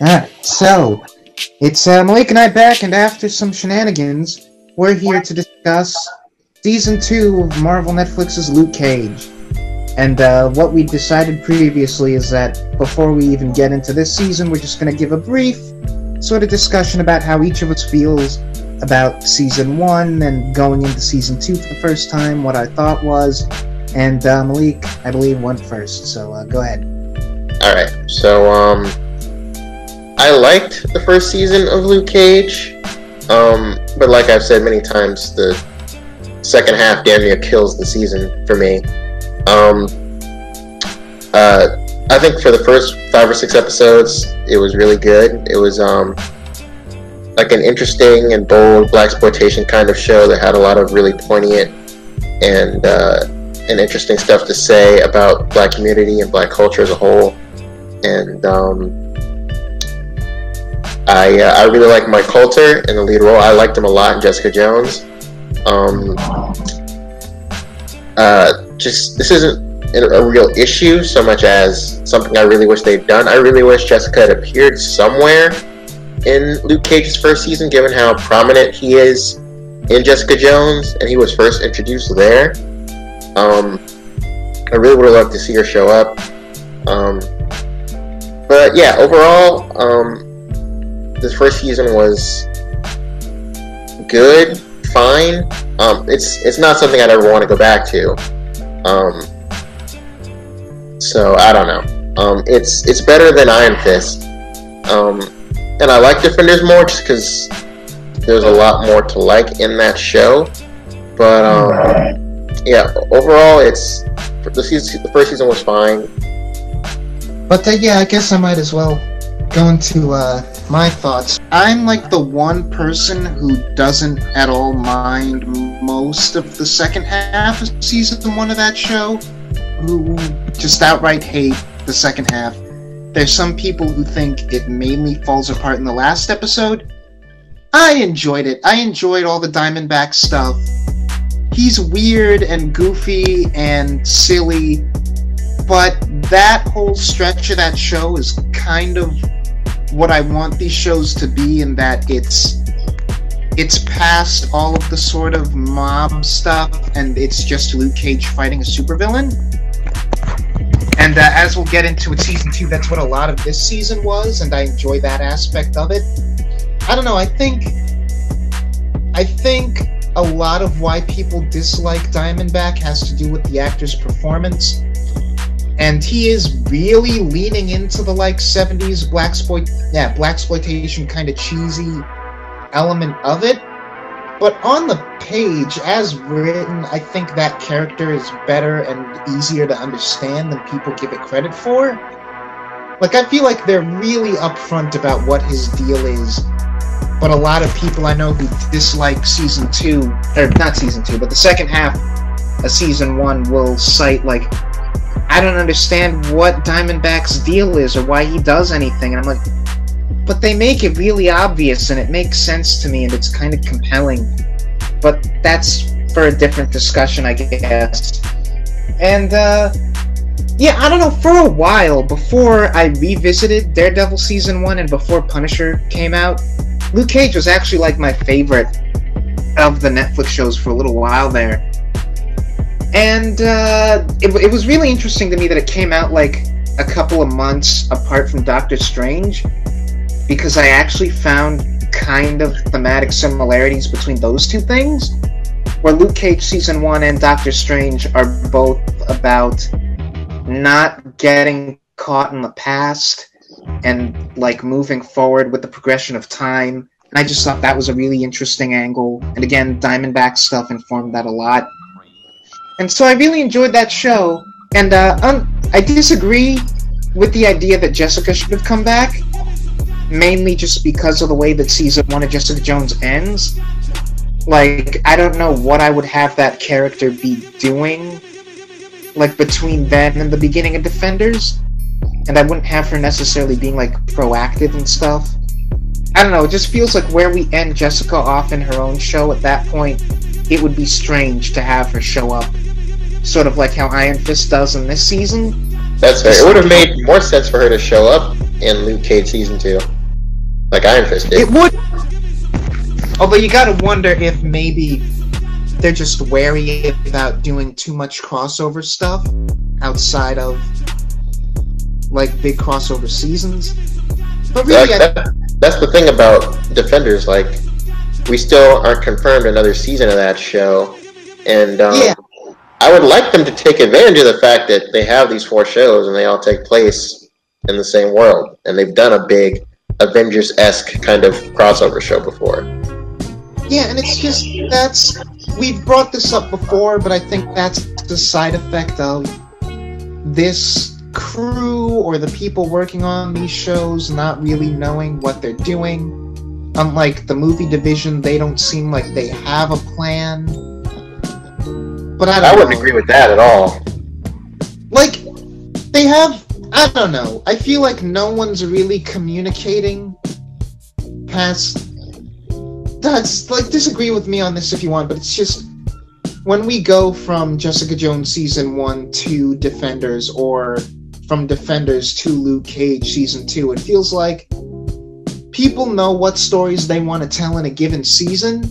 Ah, so, it's Malik and I back, and after some shenanigans, we're here to discuss Season 2 of Marvel Netflix's Luke Cage. And what we decided previously is that before we even get into this season, we're just going to give a brief sort of discussion about how each of us feels about Season 1 and going into Season 2 for the first time, what our thought was, and Malik, I believe, went first, so go ahead. Alright, so I liked the first season of Luke Cage, but like I've said many times, the second half damn near kills the season for me. I think for the first 5 or 6 episodes, it was really good. It was like an interesting and bold blaxploitation kind of show that had a lot of really poignant and interesting stuff to say about Black community and Black culture as a whole. And I really like Mike Coulter in the lead role. I liked him a lot in Jessica Jones. Just this isn't a real issue so much as something I really wish they'd done. I really wish Jessica had appeared somewhere in Luke Cage's first season, given how prominent he is in Jessica Jones, and he was first introduced there. I really would have loved to see her show up. But yeah, overall, this first season was good, fine. It's not something I'd ever want to go back to. So I don't know. It's better than Iron Fist, and I like Defenders more just because there's a lot more to like in that show. But yeah, overall, the first season was fine. But yeah, I guess I might as well go into my thoughts. I'm like the one person who doesn't at all mind most of the second half of season 1 of that show, who just outright hate the second half. There's some people who think it mainly falls apart in the last episode. I enjoyed it. I enjoyed all the Diamondback stuff. He's weird and goofy and silly, but that whole stretch of that show is kind of what I want these shows to be, in that it's past all of the sort of mob stuff, and it's just Luke Cage fighting a supervillain. And as we'll get into in Season 2, that's what a lot of this season was, and I enjoy that aspect of it. I don't know, I think a lot of why people dislike Diamondback has to do with the actor's performance. And he is really leaning into the, like, 70s blaxploitation kind of cheesy element of it. But on the page, as written, I think that character is better and easier to understand than people give it credit for. Like, I feel like they're really upfront about what his deal is, but a lot of people I know who dislike Season 2, or not Season 2, but the second half of Season 1 will cite, like, I don't understand what Diamondback's deal is or why he does anything. And I'm like, but they make it really obvious, and it makes sense to me, and it's kind of compelling. But that's for a different discussion, I guess. And, yeah, I don't know, for a while, before I revisited Daredevil Season 1 and before Punisher came out, Luke Cage was actually, like, my favorite of the Netflix shows for a little while there. And, it was really interesting to me that it came out, like, a couple of months apart from Doctor Strange, because I actually found kind of thematic similarities between those two things, where Luke Cage Season 1 and Doctor Strange are both about not getting caught in the past and, like, moving forward with the progression of time. And I just thought that was a really interesting angle. And again, Diamondback stuff informed that a lot. And so I really enjoyed that show. And I disagree with the idea that Jessica should have come back, mainly just because of the way that Season 1 of Jessica Jones ends. Like, I don't know what I would have that character be doing, like, between then and the beginning of Defenders. And I wouldn't have her necessarily being, like, proactive and stuff. I don't know, it just feels like where we end Jessica off in her own show at that point, it would be strange to have her show up, sort of like how Iron Fist does in this season. That's fair. It would have made more sense for her to show up in Luke Cage Season 2. Like Iron Fist did. It would! Although you gotta wonder if maybe they're just wary about doing too much crossover stuff outside of, like, big crossover seasons. But really, like, that's the thing about Defenders, like, we still aren't confirmed another season of that show, and yeah. I would like them to take advantage of the fact that they have these four shows and they all take place in the same world, and they've done a big Avengers-esque kind of crossover show before. Yeah, and it's just, we've brought this up before, but I think that's the side effect of this crew or the people working on these shows not really knowing what they're doing. Unlike the movie division, they don't seem like they have a plan. But I wouldn't agree with that at all. Like, they have... I don't know. I feel like no one's really communicating past... That's, like, disagree with me on this if you want, but it's just... When we go from Jessica Jones Season 1 to Defenders, or from Defenders to Luke Cage Season 2, it feels like... People know what stories they want to tell in a given season,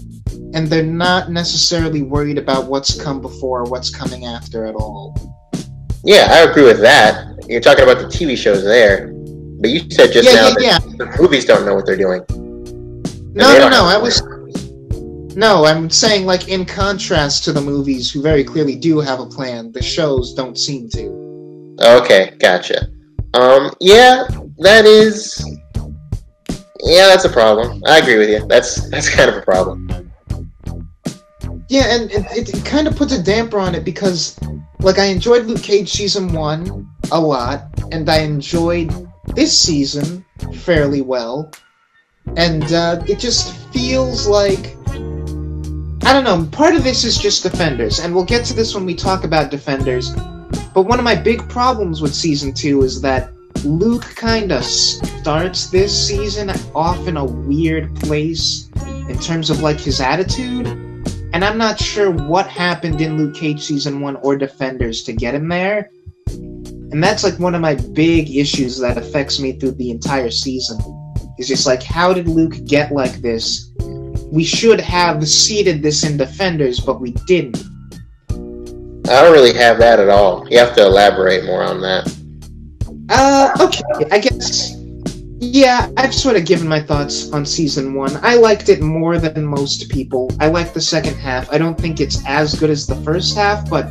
and they're not necessarily worried about what's come before or what's coming after at all. Yeah, I agree with that. You're talking about the TV shows there, but you said just the movies don't know what they're doing. No, I'm saying, like, in contrast to the movies, who very clearly do have a plan, the shows don't seem to. Okay, gotcha. Yeah, that is... Yeah, that's a problem. I agree with you. That's kind of a problem. Yeah, and it kind of puts a damper on it because, like, I enjoyed Luke Cage Season 1 a lot, and I enjoyed this season fairly well, and it just feels like... I don't know, part of this is just Defenders, and we'll get to this when we talk about Defenders, but one of my big problems with Season 2 is that Luke kind of starts this season off in a weird place in terms of, like, his attitude, and I'm not sure what happened in Luke Cage Season 1 or Defenders to get him there, and that's, like, one of my big issues that affects me through the entire season. It's just like, how did Luke get like this? We should have seeded this in Defenders, but we didn't. I don't really have that at all. You have to elaborate more on that. Okay, I guess, yeah, I've sort of given my thoughts on Season 1. I liked it more than most people. I liked the second half. I don't think it's as good as the first half, but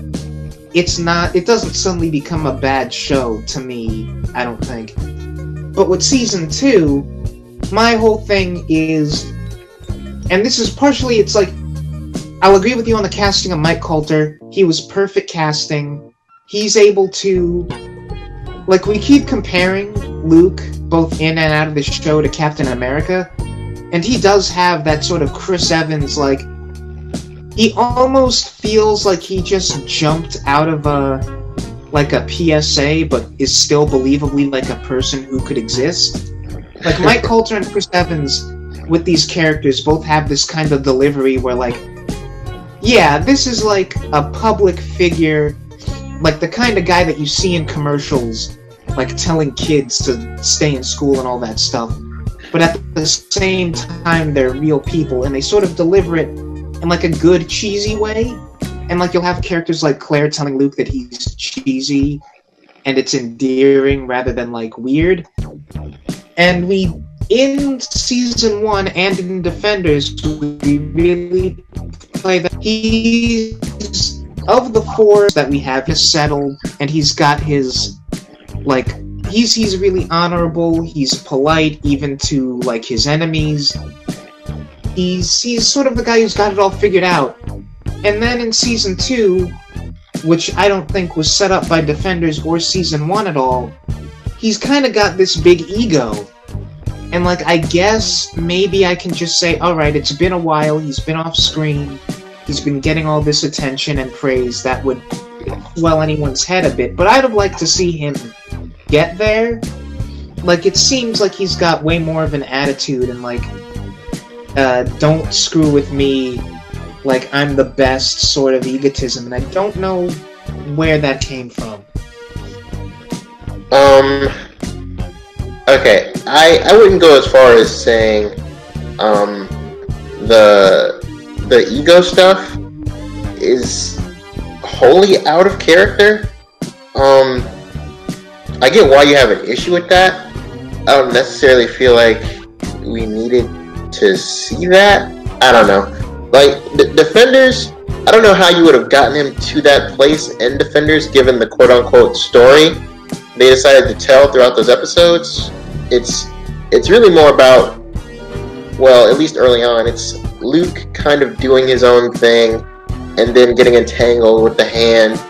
it doesn't suddenly become a bad show to me, I don't think. But with Season 2, my whole thing is, and this is partially, it's like, I'll agree with you on the casting of Mike Coulter. He was perfect casting. He's able to... Like, we keep comparing Luke, both in and out of the show, to Captain America, and he does have that sort of Chris Evans, like, he almost feels like he just jumped out of a PSA, but is still believably, like, a person who could exist. Like, Mike Coulter and Chris Evans, with these characters, both have this kind of delivery where, like, yeah, this is, like, a public figure... Like, the kind of guy that you see in commercials, like, telling kids to stay in school and all that stuff. But at the same time, they're real people, and they sort of deliver it in, like, a good, cheesy way. And, like, you'll have characters like Claire telling Luke that he's cheesy, and it's endearing rather than, like, weird. And in Season 1 and in Defenders, we really play that he's... Of the four that we have, he's settled, and he's got his, like, he's really honorable, he's polite, even to, like, his enemies. He's sort of the guy who's got it all figured out. And then in Season 2, which I don't think was set up by Defenders or Season 1 at all, he's kind of got this big ego. And, like, I guess maybe I can just say, alright, it's been a while, he's been off screen... He's been getting all this attention and praise that would swell anyone's head a bit, but I'd have liked to see him get there. Like, it seems like he's got way more of an attitude and, like, don't screw with me, like, I'm the best sort of egotism, and I don't know where that came from. Okay, I wouldn't go as far as saying the ego stuff is wholly out of character. I get why you have an issue with that. I don't necessarily feel like we needed to see that. I don't know. Like, the Defenders, I don't know how you would have gotten him to that place in Defenders, given the quote-unquote story they decided to tell throughout those episodes. It's really more about, well, at least early on, it's Luke kind of doing his own thing and then getting entangled with the Hand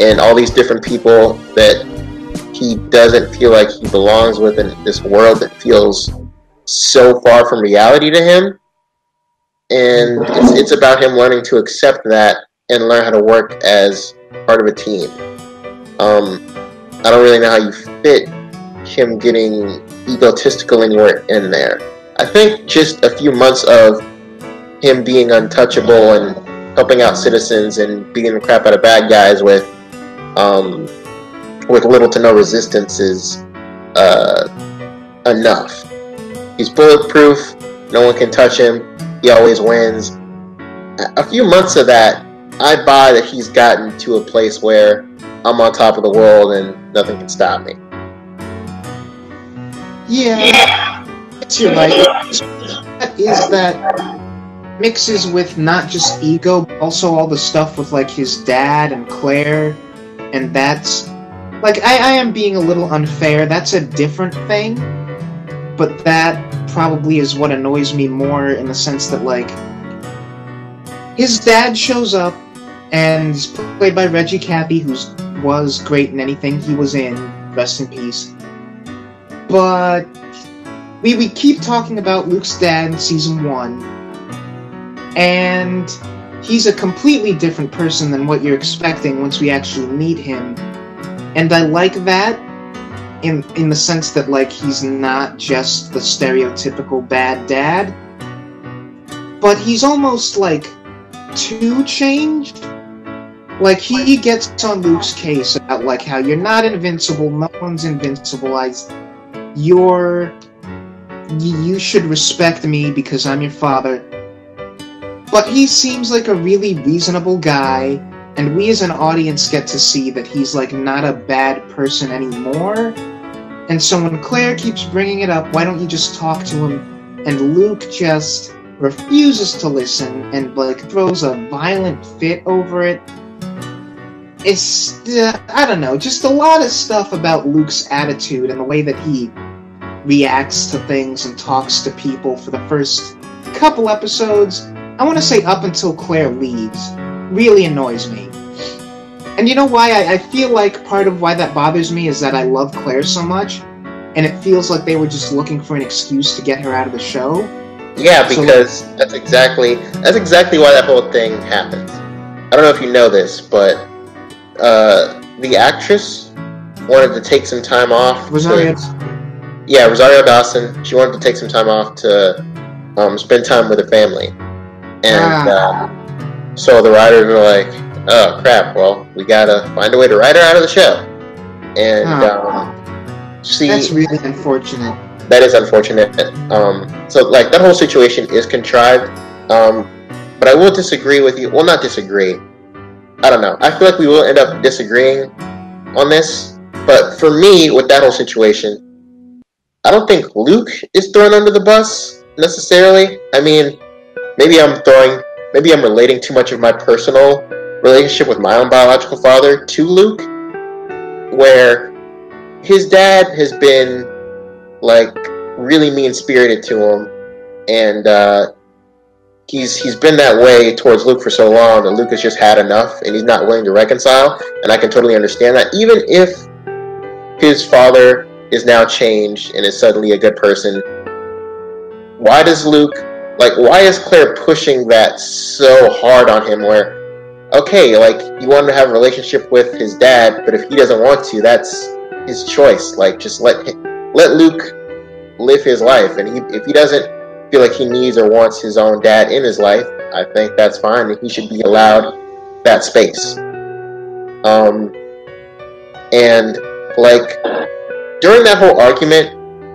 and all these different people that he doesn't feel like he belongs with in this world that feels so far from reality to him. And it's about him learning to accept that and learn how to work as part of a team. I don't really know how you fit him getting egotistical anywhere in there. I think just a few months of him being untouchable and helping out citizens and beating the crap out of bad guys with little to no resistance is enough. He's bulletproof. No one can touch him. He always wins. A few months of that, I buy that he's gotten to a place where I'm on top of the world and nothing can stop me. Yeah. You're right. That is that mixes with not just ego, but also all the stuff with like his dad and Claire, and that's like I am being a little unfair. That's a different thing, but that probably is what annoys me more, in the sense that, like, his dad shows up and is played by Reggie Cappy, who was great in anything he was in, rest in peace. But we keep talking about Luke's dad in season 1, and he's a completely different person than what you're expecting once we actually meet him. And I like that, in the sense that, like, he's not just the stereotypical bad dad, but he's almost, like, too changed. Like, he gets on Luke's case about, like, how you're not invincible, no one's invincible, you should respect me because I'm your father. But he seems like a really reasonable guy, and we as an audience get to see that he's, like, not a bad person anymore. And so when Claire keeps bringing it up, why don't you just talk to him? And Luke just refuses to listen and, like, throws a violent fit over it. It's, I don't know, just a lot of stuff about Luke's attitude and the way that he reacts to things and talks to people for the first couple episodes. I want to say up until Claire leaves. Really annoys me. And you know why? I feel like part of why that bothers me is that I love Claire so much, and it feels like they were just looking for an excuse to get her out of the show. Yeah, because so, like, that's exactly why that whole thing happens. I don't know if you know this, but the actress wanted to take some time off. Rosario Dawson. She wanted to take some time off to spend time with her family. And so the writers were like, oh, crap, well, we gotta find a way to write her out of the show. And, that's really unfortunate. That is unfortunate. So, like, that whole situation is contrived. But I will disagree with you. Well, not disagree. I don't know. I feel like we will end up disagreeing on this. But for me, with that whole situation, I don't think Luke is thrown under the bus, necessarily. I mean, maybe I'm relating too much of my personal relationship with my own biological father to Luke, where his dad has been, like, really mean-spirited to him, and he's been that way towards Luke for so long, and Luke has just had enough, and he's not willing to reconcile, and I can totally understand that, even if his father is now changed and is suddenly a good person. Why does Luke... Like, why is Claire pushing that so hard on him where, okay, like, you want him to have a relationship with his dad, but if he doesn't want to, that's his choice. Like, just let Luke live his life. And if he doesn't feel like he needs or wants his own dad in his life, I think that's fine, and he should be allowed that space. And, like, during that whole argument,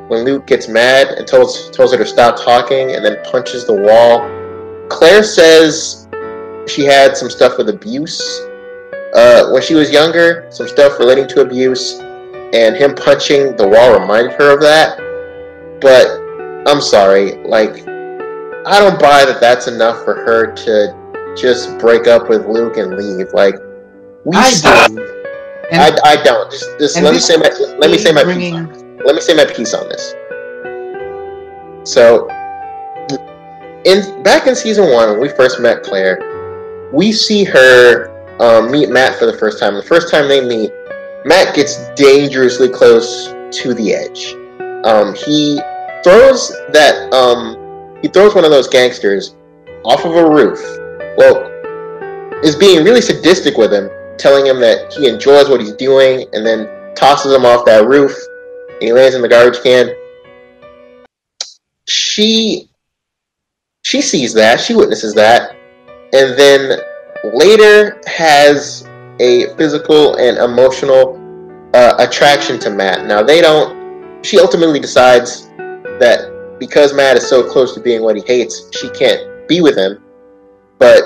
When Luke gets mad and tells her to stop talking and then punches the wall, Claire says she had some stuff with abuse when she was younger, some stuff relating to abuse, and him punching the wall reminded her of that. But I'm sorry, like, I don't buy that that's enough for her to just break up with Luke and leave. Like, I don't. Just let me say my piece on this. So, back in season 1, when we first met Claire, we see her meet Matt for the first time. The first time they meet, Matt gets dangerously close to the edge. He throws one of those gangsters off of a roof. Well, is being really sadistic with him, telling him that he enjoys what he's doing, and then tosses him off that roof, and he lands in the garbage can. She sees that, she witnesses that, and then later has a physical and emotional attraction to Matt. Now she ultimately decides that because Matt is so close to being what he hates, she can't be with him, but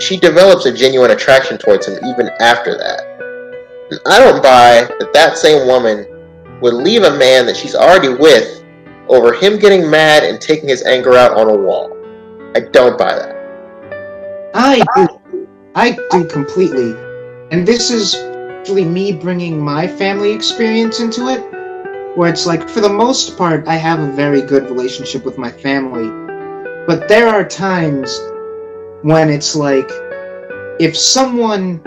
she develops a genuine attraction towards him even after that. And I don't buy that that same woman would leave a man that she's already with over him getting mad and taking his anger out on a wall. I don't buy that. I do completely. And this is actually me bringing my family experience into it, where it's like, for the most part, I have a very good relationship with my family. But there are times when it's like, if someone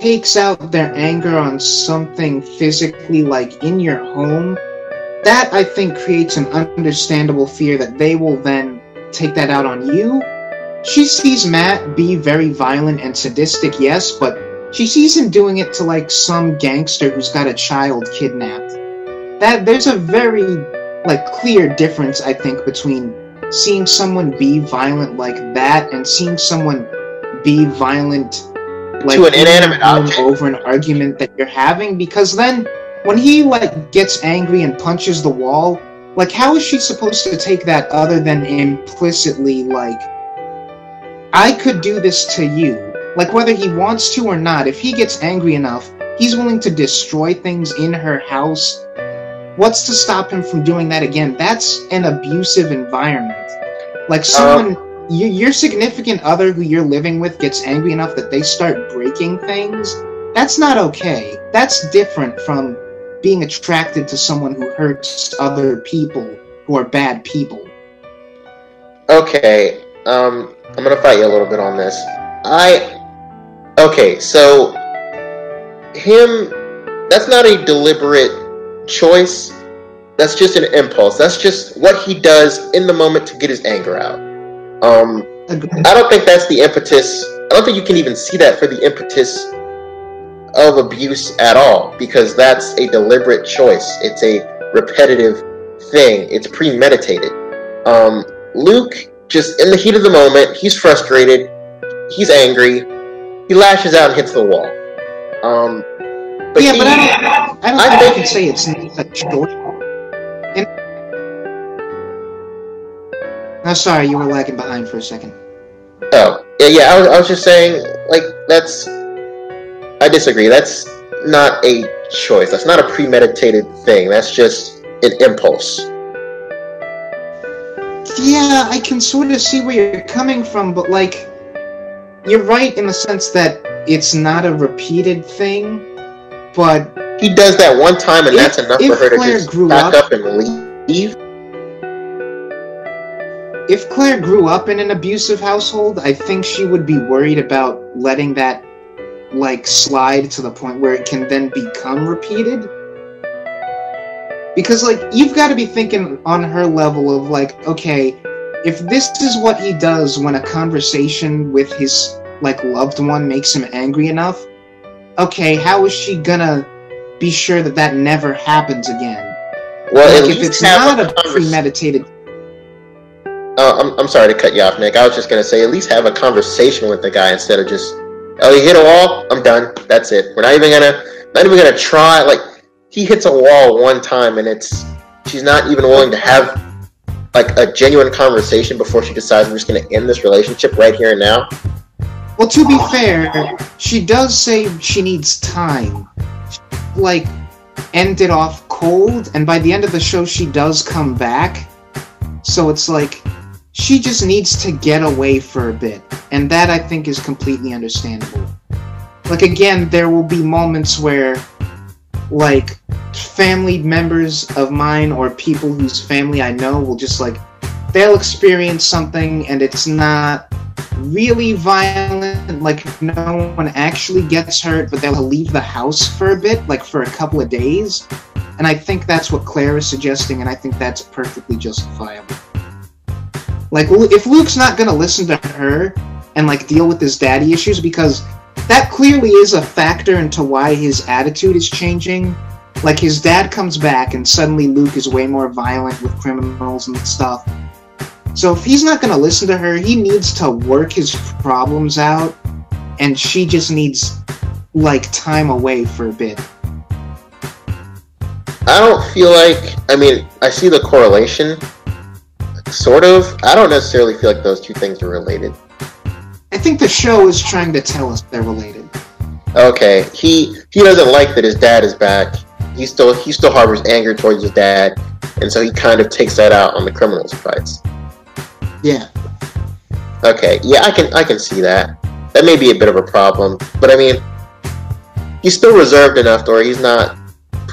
takes out their anger on something physically, like in your home, that, I think, creates an understandable fear that they will then take that out on you. She sees Matt be very violent and sadistic, yes, but she sees him doing it to, like, some gangster who's got a child kidnapped. That there's a very, like, clear difference, I think, between seeing someone be violent like that and seeing someone be violent, like, to an inanimate object over an argument that you're having. Because then, when he, like, gets angry and punches the wall, like, how is she supposed to take that other than implicitly, like, I could do this to you? Like, whether he wants to or not, if he gets angry enough, he's willing to destroy things in her house. What's to stop him from doing that again? That's an abusive environment. Like, someone, your significant other who you're living with gets angry enough that they start breaking things. That's not okay. That's different from being attracted to someone who hurts other people, who are bad people. Okay, I'm gonna fight you a little bit on this. So, that's not a deliberate choice, that's just an impulse, that's just what he does in the moment to get his anger out. I don't think that's the impetus. I don't think you can even see that for the impetus of abuse at all, because that's a deliberate choice. It's a repetitive thing. It's premeditated. Luke, just in the heat of the moment, he's frustrated, he's angry, he lashes out and hits the wall. But I don't think I can say it's not a choice. I'm sorry, you were lagging behind for a second. Oh, yeah, I was just saying, like, I disagree. That's not a choice. That's not a premeditated thing. That's just an impulse. Yeah, I can sort of see where you're coming from, but, like, you're right in the sense that it's not a repeated thing. But he does that one time, and that's enough for her to just back up and leave. If Claire grew up in an abusive household, I think she would be worried about letting that, like, slide to the point where it can then become repeated. Because, like, you've got to be thinking on her level of, like, okay, if this is what he does when a conversation with his, like, loved one makes him angry enough, okay, how is she gonna be sure that that never happens again? Well, like, if it's not a premeditated... I'm sorry to cut you off, Nick. I was just gonna say, at least have a conversation with the guy instead of just, oh, you hit a wall, I'm done, that's it. We're not even gonna try. Like, he hits a wall one time, and it's she's not even willing to have like a genuine conversation before she decides we're just going to end this relationship right here and now. Well, to be fair, she does say she needs time. She, like, ended off cold, and by the end of the show, she does come back. So it's like, she just needs to get away for a bit. And that, I think, is completely understandable. Like, again, there will be moments where, like, family members of mine or people whose family I know will just, like, they'll experience something and it's not really violent, like, no one actually gets hurt, but they'll leave the house for a bit, like, for a couple of days. And I think that's what Claire is suggesting, and I think that's perfectly justifiable. Like, if Luke's not gonna listen to her and, like, deal with his daddy issues, because that clearly is a factor into why his attitude is changing. Like, his dad comes back and suddenly Luke is way more violent with criminals and stuff. So if he's not going to listen to her, he needs to work his problems out, and she just needs, like, time away for a bit. I don't feel like, I mean, I see the correlation, sort of. I don't necessarily feel like those two things are related. I think the show is trying to tell us they're related. Okay, he doesn't like that his dad is back. He still harbors anger towards his dad, and so he kind of takes that out on the criminals' fights. Yeah. Okay. Yeah, I can see that. That may be a bit of a problem, but I mean, he's still reserved enough to where he's not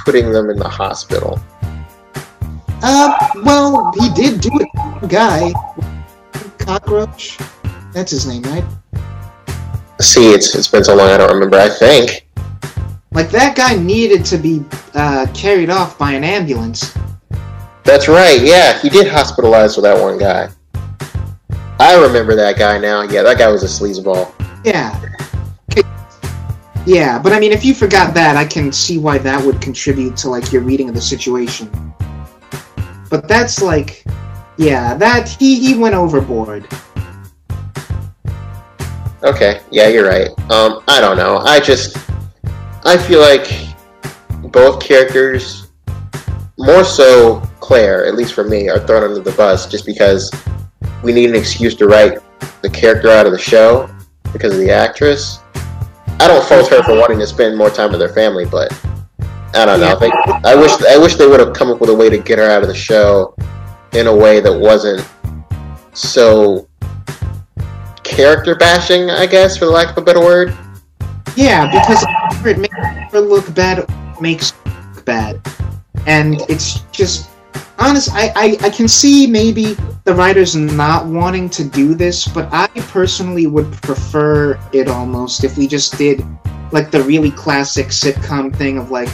putting them in the hospital. Well, he did do it. Guy, cockroach. That's his name, right? See, it's been so long I don't remember. I think. Like, that guy needed to be carried off by an ambulance. That's right. Yeah, he did hospitalize with that one guy. I remember that guy now. Yeah, that guy was a sleazeball. Yeah. Yeah, but I mean, if you forgot that, I can see why that would contribute to, like, your reading of the situation. But that's, like, yeah, that he went overboard. Okay, yeah, you're right. I don't know. I feel like both characters, more so Claire, at least for me, are thrown under the bus just because we need an excuse to write the character out of the show because of the actress. I don't fault her for wanting to spend more time with her family, but I don't know. I wish they would have come up with a way to get her out of the show in a way that wasn't so character bashing, I guess, for lack of a better word. Yeah, because it makes her look bad, it makes her look bad. And it's just... Honestly, I can see maybe the writers not wanting to do this, but I personally would prefer it almost if we just did, like, the really classic sitcom thing of, like,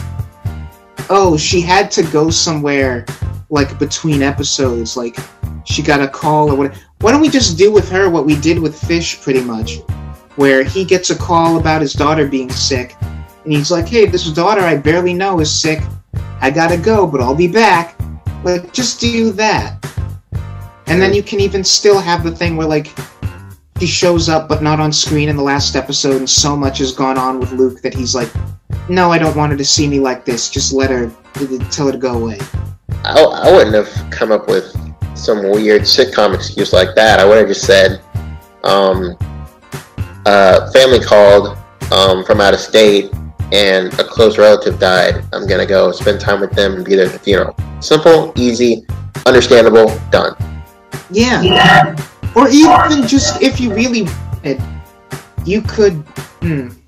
oh, she had to go somewhere, like, between episodes, like, she got a call or whatever. Why don't we just do with her what we did with Fish, pretty much, where he gets a call about his daughter being sick, and he's like, hey, this daughter I barely know is sick, I gotta go, but I'll be back. Like, just do that. And then you can even still have the thing where, like, he shows up but not on screen in the last episode, and so much has gone on with Luke that he's like, no, I don't want her to see me like this. Just tell her to go away. I wouldn't have come up with some weird sitcom excuse like that. I would have just said, family called from out of state, and a close relative died. I'm gonna go spend time with them and be there at the funeral. Simple, easy, understandable, done. Yeah. Or even just, if you really wanted, you could,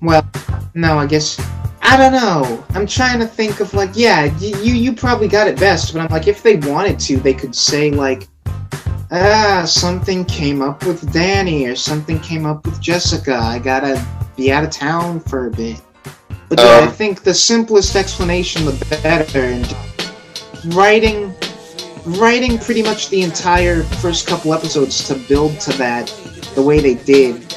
well, no, I guess, I don't know. I'm trying to think of, like, yeah, you probably got it best, but I'm like, if they wanted to, they could say, like, something came up with Danny, or something came up with Jessica, I gotta be out of town for a bit. But I think the simplest explanation, the better. And writing pretty much the entire first couple episodes to build to that the way they did,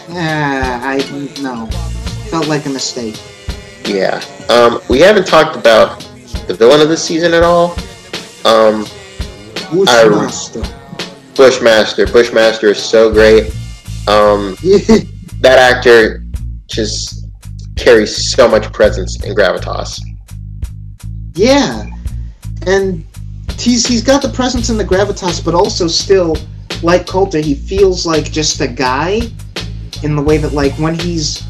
felt like a mistake. Yeah. We haven't talked about the villain of the season at all. Bushmaster. Bushmaster is so great. That actor just carries so much presence and gravitas. Yeah, and he's got the presence and the gravitas, but also still, like Coulter, he feels like just a guy in the way that, like, when he's,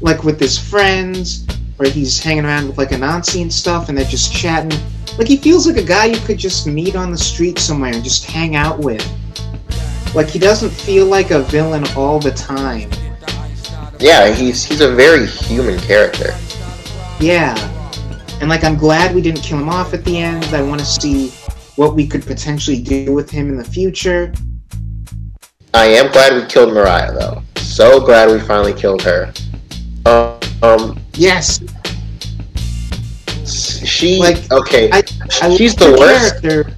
like, with his friends, or he's hanging around with, like, Anansi and stuff, and they're just chatting. Like, he feels like a guy you could just meet on the street somewhere and just hang out with. Like, he doesn't feel like a villain all the time. Yeah, he's a very human character. Yeah. And, like, I'm glad we didn't kill him off at the end. I want to see what we could potentially do with him in the future. I am glad we killed Mariah, though. So glad we finally killed her. Yes. She, like, okay, she's the worst. Character.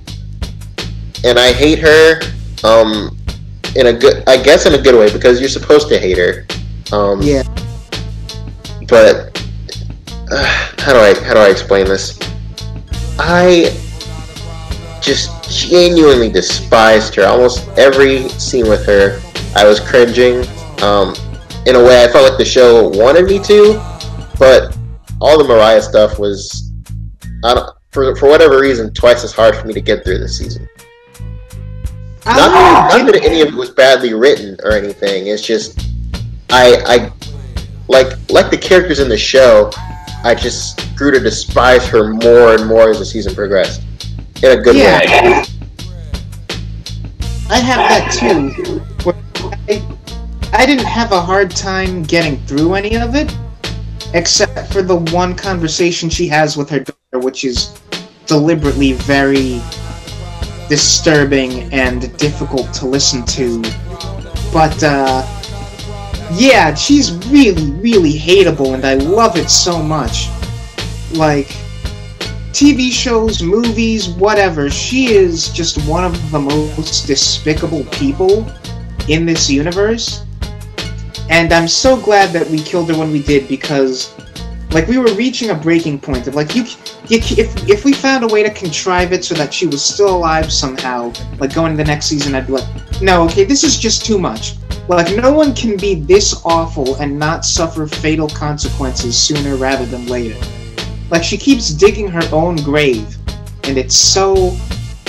And I hate her, in a good, I guess in a good way, because you're supposed to hate her. Yeah. But, how do I explain this? I just genuinely despised her. Almost every scene with her, I was cringing. In a way, I felt like the show wanted me to, but all the Mariah stuff was, for whatever reason, twice as hard for me to get through this season. Not that any of it was badly written or anything. It's just, I like the characters in the show. I just grew to despise her more and more as the season progressed. In a good way. I have that too. I didn't have a hard time getting through any of it, except for the one conversation she has with her daughter, which is deliberately very disturbing and difficult to listen to. But, yeah, she's really, really hateable, and I love it so much. Like, TV shows, movies, whatever, she is just one of the most despicable people in this universe. And I'm so glad that we killed her when we did, because, like, we were reaching a breaking point of, like, if we found a way to contrive it so that she was still alive somehow, like, going to the next season, I'd be like, no, okay, this is just too much. Like, no one can be this awful and not suffer fatal consequences sooner rather than later. Like, she keeps digging her own grave, and it's so,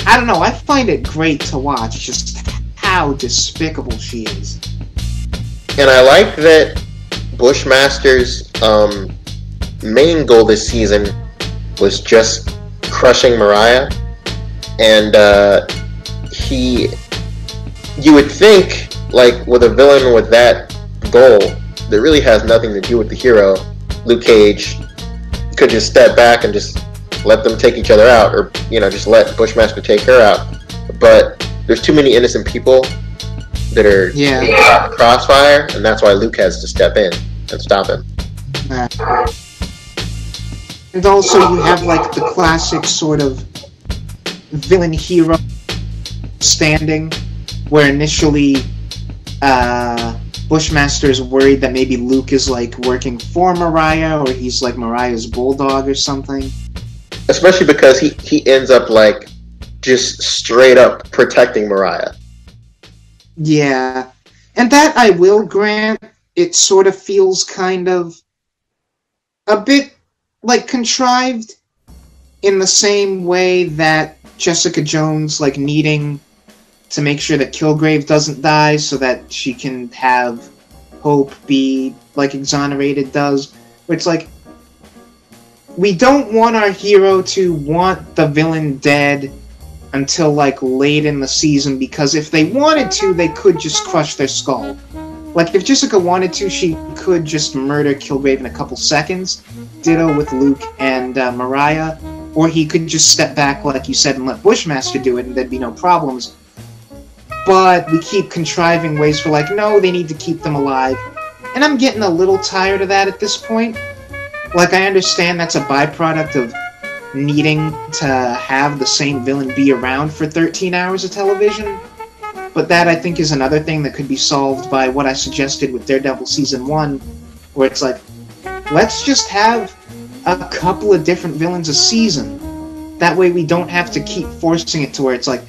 I don't know, I find it great to watch just how despicable she is. And I like that Bushmaster's main goal this season was just crushing Mariah, and you would think, like, with a villain with that goal that really has nothing to do with the hero, Luke Cage could just step back and just let them take each other out, or, you know, just let Bushmaster take her out. But there's too many innocent people that are crossfire, and that's why Luke has to step in and stop him. And also you have, like, the classic sort of villain-hero standing, where initially Bushmaster is worried that maybe Luke is, like, working for Mariah, or he's, like, Mariah's bulldog or something. Especially because he ends up, like, just straight up protecting Mariah. Yeah. And that I will grant, it sort of feels kind of a bit, like, contrived in the same way that Jessica Jones, like, needing to make sure that Kilgrave doesn't die so that she can have Hope be, like, exonerated does. It's like, we don't want our hero to want the villain dead until, like, late in the season, because if they wanted to, they could just crush their skull. Like, if Jessica wanted to, she could just murder Kilgrave in a couple seconds, ditto with Luke and Mariah, or he could just step back, like you said, and let Bushmaster do it, and there'd be no problems. But we keep contriving ways for, like, no, they need to keep them alive. And I'm getting a little tired of that at this point. Like, I understand that's a byproduct of needing to have the same villain be around for 13 hours of television. But that, I think, is another thing that could be solved by what I suggested with Daredevil Season 1, where it's like, let's just have a couple of different villains a season. That way we don't have to keep forcing it to where it's like,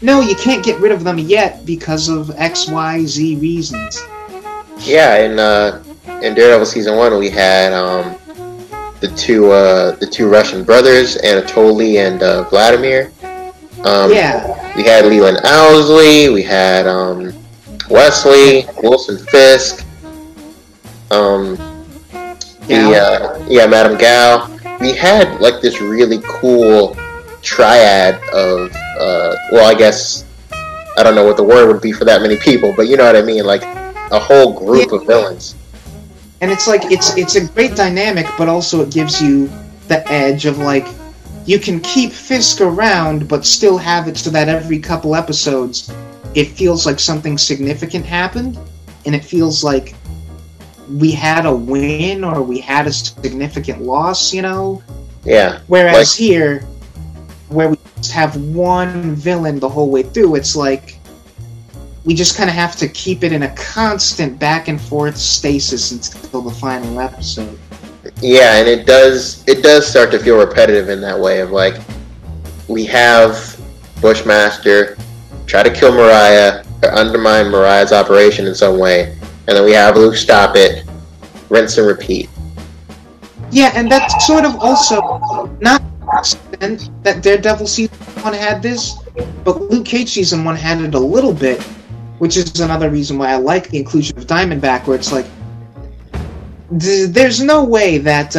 no, you can't get rid of them yet because of X, Y, Z reasons. Yeah, in Daredevil Season 1, we had the two Russian brothers, Anatoly and Vladimir, Yeah. We had Leland Owsley. We had Wesley, Wilson Fisk. Madam Gal. We had like this really cool triad of I guess I don't know what the word would be for that many people, but you know what I mean, like a whole group of villains. And it's like it's a great dynamic, but also it gives you the edge of like you can keep Fisk around but still have it so that every couple episodes it feels like something significant happened and it feels like we had a win or we had a significant loss, you know? Yeah. Whereas here, where we just have one villain the whole way through, it's like we just kind of have to keep it in a constant back and forth stasis until the final episode. Yeah, and it does start to feel repetitive in that way of like we have Bushmaster try to kill Mariah or undermine Mariah's operation in some way. And then we have Luke stop it, rinse and repeat. Yeah, and that's sort of also not that Daredevil season 1 had this, but Luke Cage season 1 had it a little bit, which is another reason why I like the inclusion of Diamondback, where it's like there's no way that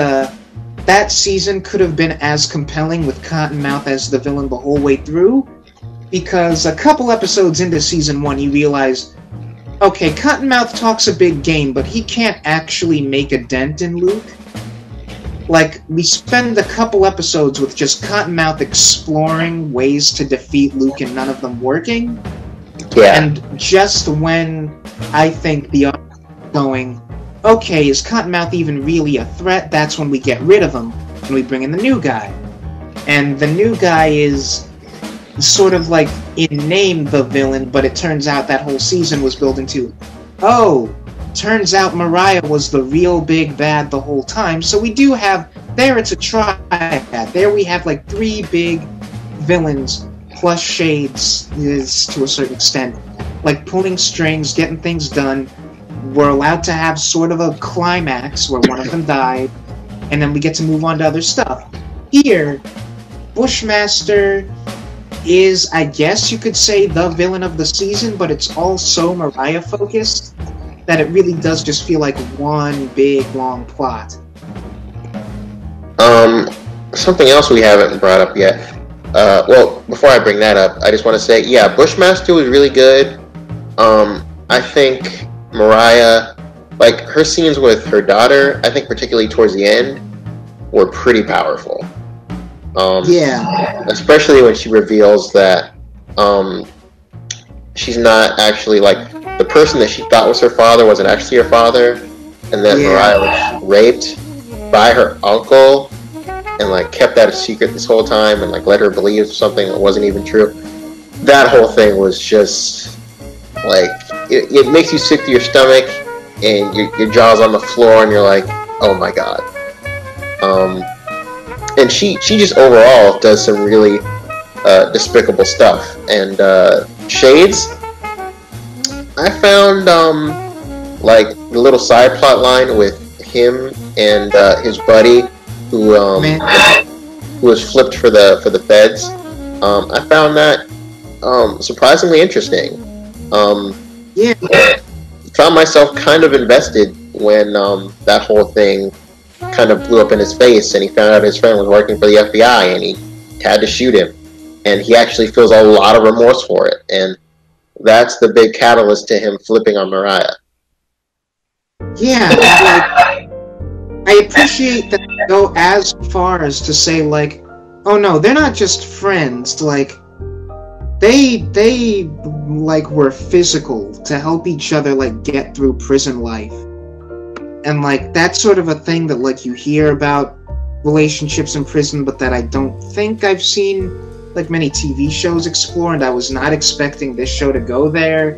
that season could have been as compelling with Cottonmouth as the villain the whole way through, because a couple episodes into season 1, you realize, okay, Cottonmouth talks a big game, but he can't actually make a dent in Luke. Like, we spend a couple episodes with just Cottonmouth exploring ways to defeat Luke and none of them working. Yeah. And just when I think the audience is going, okay, is Cottonmouth even really a threat? That's when we get rid of him and we bring in the new guy. And the new guy is sort of like in name the villain, but it turns out that whole season was building to, oh, turns out Mariah was the real big bad the whole time. So we do have there, it's a triad. There we have like three big villains plus Shades is to a certain extent like pulling strings, getting things done. We're allowed to have sort of a climax where one of them died, and then we get to move on to other stuff. Here, Bushmaster is, I guess you could say, the villain of the season, but it's all so Mariah-focused that it really does just feel like one big, long plot. Something else we haven't brought up yet. Well, before I bring that up, I just want to say, yeah, Bushmaster was really good. I think Mariah, like, her scenes with her daughter, I think particularly towards the end, were pretty powerful. Yeah. Especially when she reveals that she's not actually, like, the person that she thought was her father wasn't actually her father, and that Mariah was raped by her uncle and, like, kept that a secret this whole time and, like, let her believe something that wasn't even true. That whole thing was just, like, it makes you sick to your stomach and your jaw's on the floor and you're like, oh my god. And she just overall does some really despicable stuff. And Shades, I found like the little side plot line with him and his buddy who was flipped for the feds. I found that surprisingly interesting. Found myself kind of invested when that whole thing kind of blew up in his face, and he found out his friend was working for the FBI, and he had to shoot him, and he actually feels a lot of remorse for it, and that's the big catalyst to him flipping on Mariah. Yeah, like, I appreciate that they go as far as to say, like, oh no, they're not just friends, like, they like, were physical to help each other, like, get through prison life. And, like, that's sort of a thing that, like, you hear about relationships in prison, but that I don't think I've seen, like, many TV shows explore, and I was not expecting this show to go there.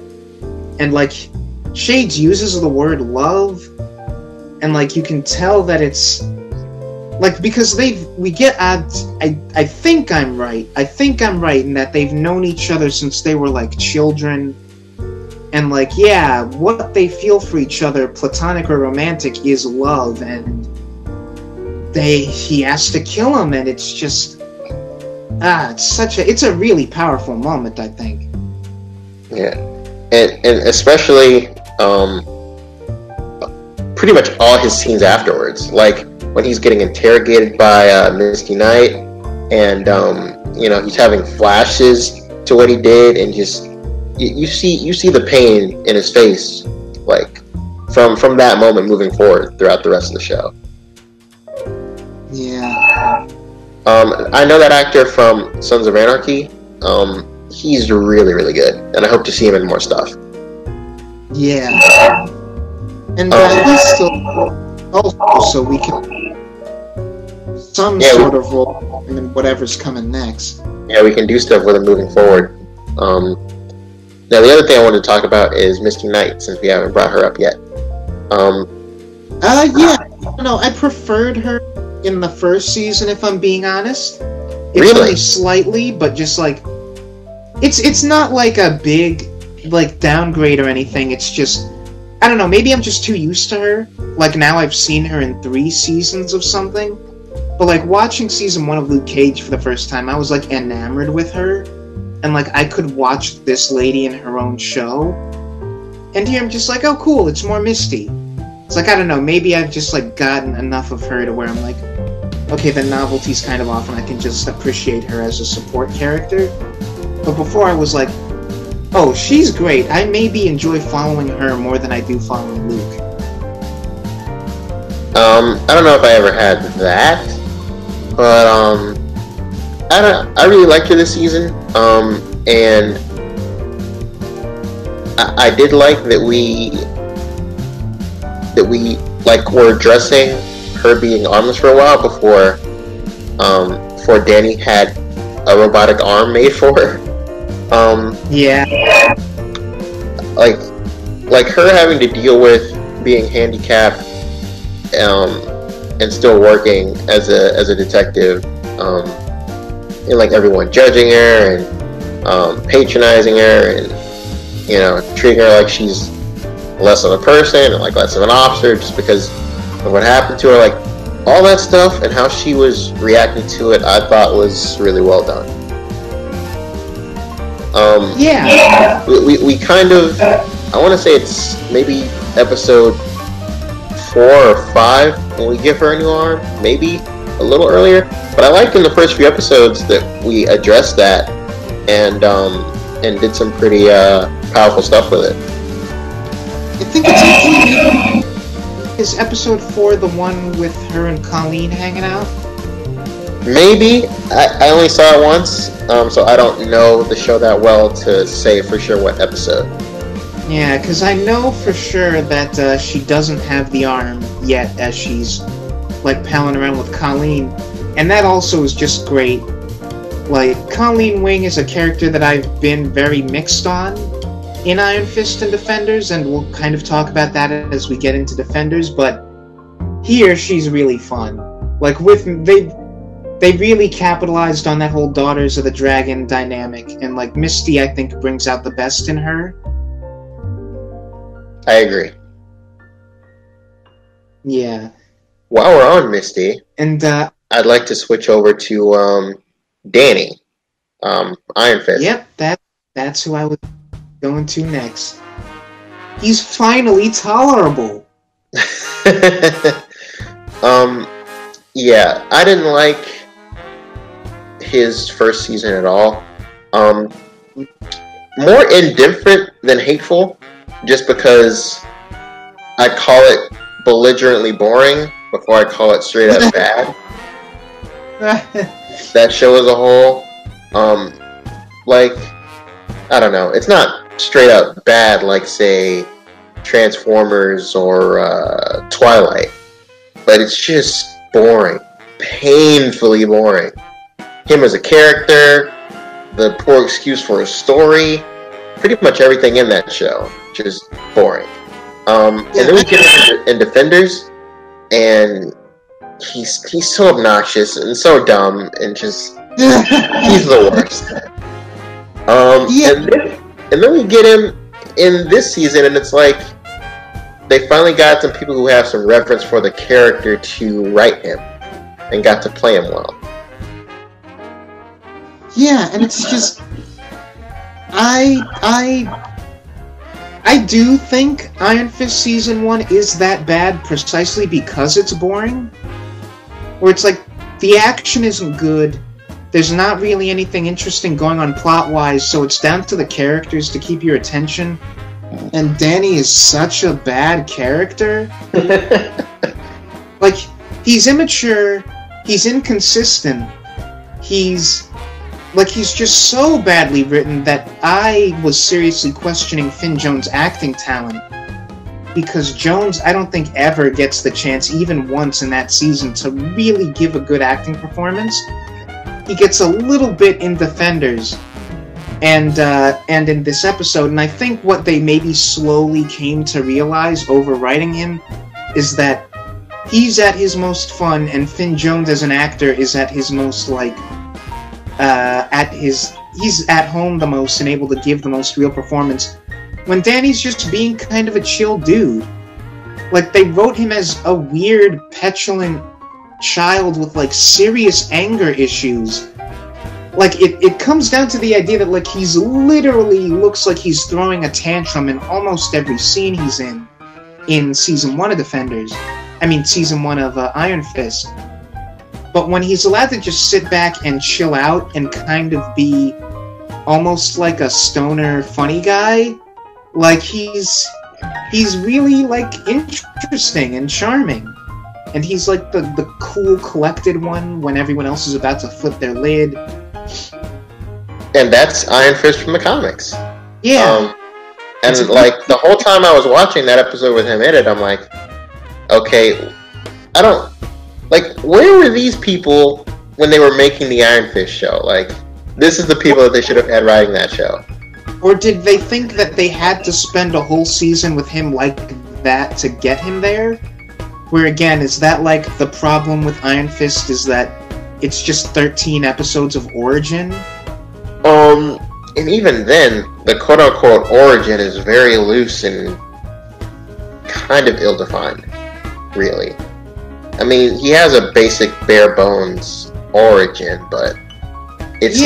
And, like, Shades uses the word love, and, like, you can tell that it's, like, because we get at, I think I'm right. I think I'm right in that they've known each other since they were, like, children. And, like, yeah, what they feel for each other, platonic or romantic, is love, and he has to kill him, and it's just, It's a really powerful moment, I think. Yeah, and especially pretty much all his scenes afterwards, like when he's getting interrogated by Misty Knight, and he's having flashes to what he did, and just you see the pain in his face, like from that moment moving forward throughout the rest of the show. Yeah. I know that actor from Sons of Anarchy. He's really, really good, and I hope to see him in more stuff. Yeah. And at least also we can sort of role in whatever's coming next. Yeah, we can do stuff with him moving forward. Now the other thing I wanted to talk about is Misty Knight, since we haven't brought her up yet. I preferred her in the first season, if I'm being honest. It's really? Only slightly, but just like it's not like a big like downgrade or anything. It's just, I don't know, maybe I'm just too used to her. Like now I've seen her in 3 seasons of something. But like watching season 1 of Luke Cage for the first time, I was like enamored with her. And like I could watch this lady in her own show. And here I'm just like, oh cool, it's more Misty. It's like, I don't know, maybe I've just like gotten enough of her to where I'm like, okay, the novelty's kind of off and I can just appreciate her as a support character. But before I was like, oh, she's great. I maybe enjoy following her more than I do following Luke. I don't know if I ever had that, but I really liked her this season. And I did like that we like were addressing her being armless for a while before Danny had a robotic arm made for her. Like her having to deal with being handicapped and still working as a detective, and like everyone judging her and patronizing her and treating her like she's less of a person and like less of an officer just because of what happened to her, like all that stuff and how she was reacting to it, I thought was really well done. We kind of, I want to say it's maybe episode 4 or 5 when we give her a new arm, maybe a little earlier, but I liked in the first few episodes that we addressed that and did some pretty powerful stuff with it. I think it's actually, is episode 4 the one with her and Colleen hanging out? Maybe. I only saw it once, so I don't know the show that well to say for sure what episode. Yeah, because I know for sure that she doesn't have the arm yet as she's, like, palling around with Colleen. And that also is just great. Like, Colleen Wing is a character that I've been very mixed on in Iron Fist and Defenders, and we'll kind of talk about that as we get into Defenders, but here she's really fun. Like, with they really capitalized on that whole Daughters of the Dragon dynamic, and like Misty, I think, brings out the best in her. I agree. Yeah. While we're on Misty, and I'd like to switch over to Danny, Iron Fist. Yep, that's who I was going to next. He's finally tolerable. Yeah, I didn't like his first season at all. More indifferent than hateful, just because I call it belligerently boring before I call it straight up bad. That show as a whole, like, I don't know, it's not straight up bad like, say, Transformers or Twilight, but it's just boring, painfully boring. Him as a character, the poor excuse for a story, pretty much everything in that show just boring. And then we get in Defenders, and he's so obnoxious and so dumb and just he's the worst. And then we get him in this season, and it's like they finally got some people who have some reference for the character to write him and got to play him well. Yeah, and it's just... I do think Iron Fist Season 1 is that bad precisely because it's boring. Where it's like, the action isn't good, there's not really anything interesting going on plot-wise, so it's down to the characters to keep your attention. And Danny is such a bad character. Like, he's immature, he's inconsistent, he's... Like, he's just so badly written that I was seriously questioning Finn Jones' acting talent. Because Jones, I don't think, ever gets the chance, even once in that season, to really give a good acting performance. He gets a little bit in Defenders and in this episode, and I think what they maybe slowly came to realize over writing him is that he's at his most fun, and Finn Jones as an actor is at his most, like... he's at home the most and able to give the most real performance when Danny's just being kind of a chill dude. Like, they wrote him as a weird, petulant child with, like, serious anger issues. Like, it comes down to the idea that, like, he's literally looks like he's throwing a tantrum in almost every scene he's in Season 1 of Defenders. I mean, Season 1 of Iron Fist. But when he's allowed to just sit back and chill out and kind of be almost like a stoner funny guy, like, he's really, like, interesting and charming. And he's, like, the cool, collected one when everyone else is about to flip their lid. And that's Iron Fist from the comics. Yeah. And, like, the whole time I was watching that episode with him in it, I'm like, okay, I don't... Like, where were these people when they were making the Iron Fist show? Like, this is the people that they should have had writing that show. Or did they think that they had to spend a whole season with him like that to get him there? Where, again, is that, like, the problem with Iron Fist is that it's just 13 episodes of origin? And even then, the quote-unquote origin is very loose and kind of ill-defined, really. I mean, he has a basic bare bones origin, but it's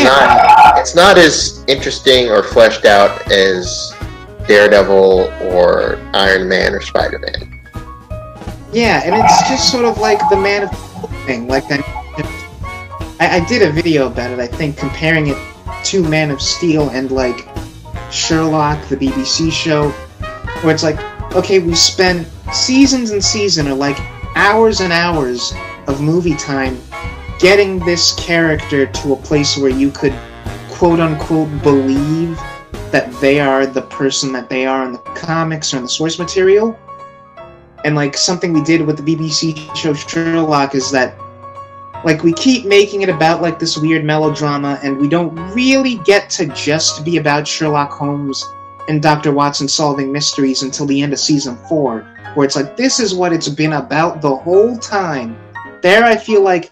not as interesting or fleshed out as Daredevil or Iron Man or Spider-Man. Yeah, and it's just sort of like the Man of thing. Like, I did a video about it, I think, comparing it to Man of Steel and, like, Sherlock, the BBC show, where it's like, okay, we spend seasons and seasons, or, like, hours and hours of movie time getting this character to a place where you could quote-unquote believe that they are the person that they are in the comics or in the source material. And, like, something we did with the BBC show Sherlock is that, like, we keep making it about, like, this weird melodrama, and we don't really get to just be about Sherlock Holmes and Dr. Watson solving mysteries until the end of Season 4. Where it's like, this is what it's been about the whole time. There, I feel like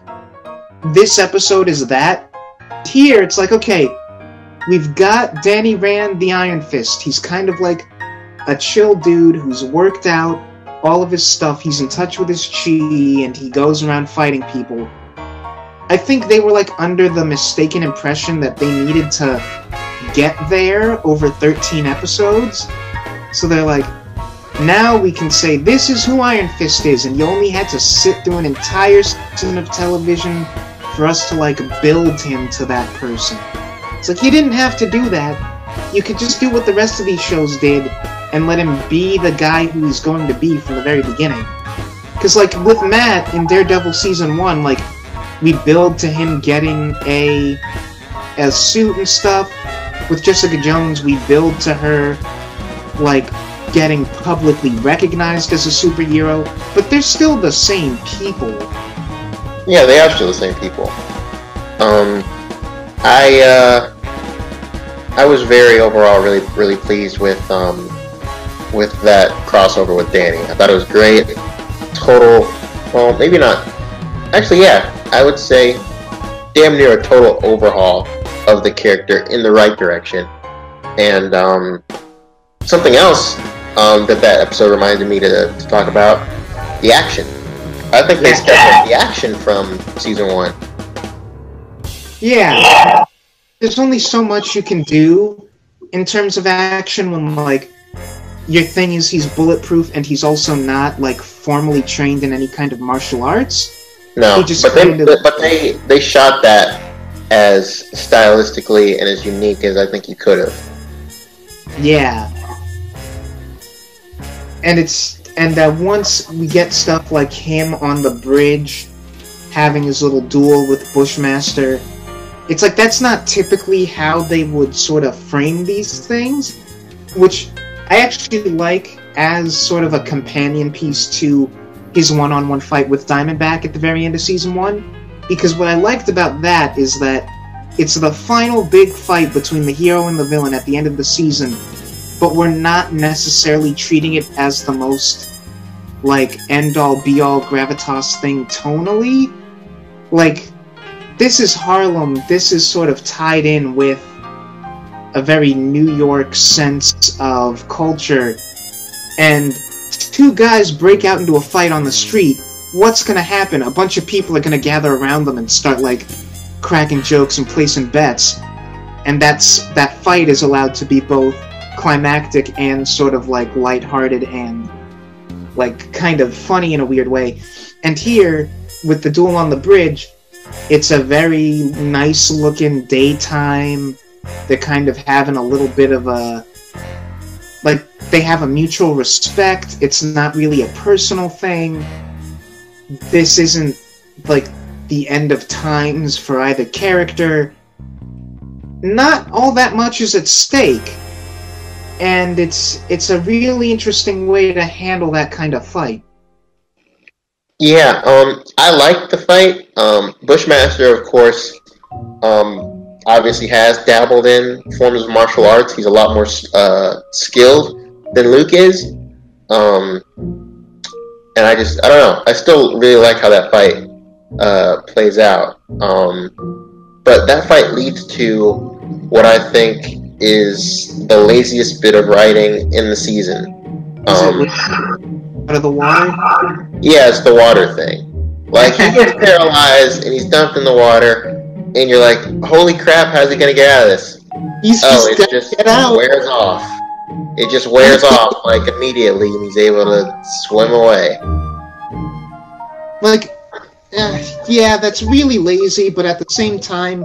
this episode is that. Here, it's like, okay, we've got Danny Rand, the Iron Fist. He's kind of like a chill dude who's worked out all of his stuff. He's in touch with his chi, and he goes around fighting people. I think they were, like, under the mistaken impression that they needed to get there over 13 episodes. So they're like, now we can say, this is who Iron Fist is, and you only had to sit through an entire season of television for us to, like, build him to that person. It's like, you didn't have to do that. You could just do what the rest of these shows did and let him be the guy who he's going to be from the very beginning. Because, like, with Matt in Daredevil Season 1, like, we build to him getting a suit and stuff. With Jessica Jones, we build to her, like, getting publicly recognized as a superhero, but they're still the same people. Yeah, they are still the same people. I was very overall really pleased with that crossover with Danny. I thought it was great. Total, well, maybe not. Actually, yeah, I would say damn near a total overhaul of the character in the right direction. And something else that episode reminded me to talk about, the action. I think they stepped up the action from Season 1. Yeah. there's only so much you can do in terms of action when, like, your thing is he's bulletproof and he's also not, like, formally trained in any kind of martial arts. No, but they shot that as stylistically and as unique as I think you could have. Yeah. And once we get stuff like him on the bridge having his little duel with Bushmaster, it's like that's not typically how they would sort of frame these things, which I actually like as sort of a companion piece to his one-on-one fight with Diamondback at the very end of Season 1, because what I liked about that is that it's the final big fight between the hero and the villain at the end of the season, but we're not necessarily treating it as the most, like, end-all, be-all gravitas thing tonally. Like, this is Harlem, this is sort of tied in with a very New York sense of culture, and two guys break out into a fight on the street, what's gonna happen? A bunch of people are gonna gather around them and start, like, cracking jokes and placing bets. And that fight is allowed to be both climactic and sort of, like, lighthearted and, like, kind of funny in a weird way. And here, with the duel on the bridge, it's a very nice-looking daytime. They're kind of having a little bit of a... like, they have a mutual respect. It's not really a personal thing. This isn't, like, the end of times for either character. Not all that much is at stake. And it's a really interesting way to handle that kind of fight. Yeah, I liked the fight. Bushmaster, of course, obviously has dabbled in forms of martial arts. He's a lot more skilled than Luke is. And I don't know. I still really like how that fight plays out. But that fight leads to what I think is the laziest bit of writing in the season. Out of the water? Yeah, it's the water thing. Like, he gets paralyzed and he's dumped in the water, and you're like, holy crap, how's he gonna get out of this? It just wears off. It just wears off, like, immediately, and he's able to swim away. Like, yeah, that's really lazy, but at the same time,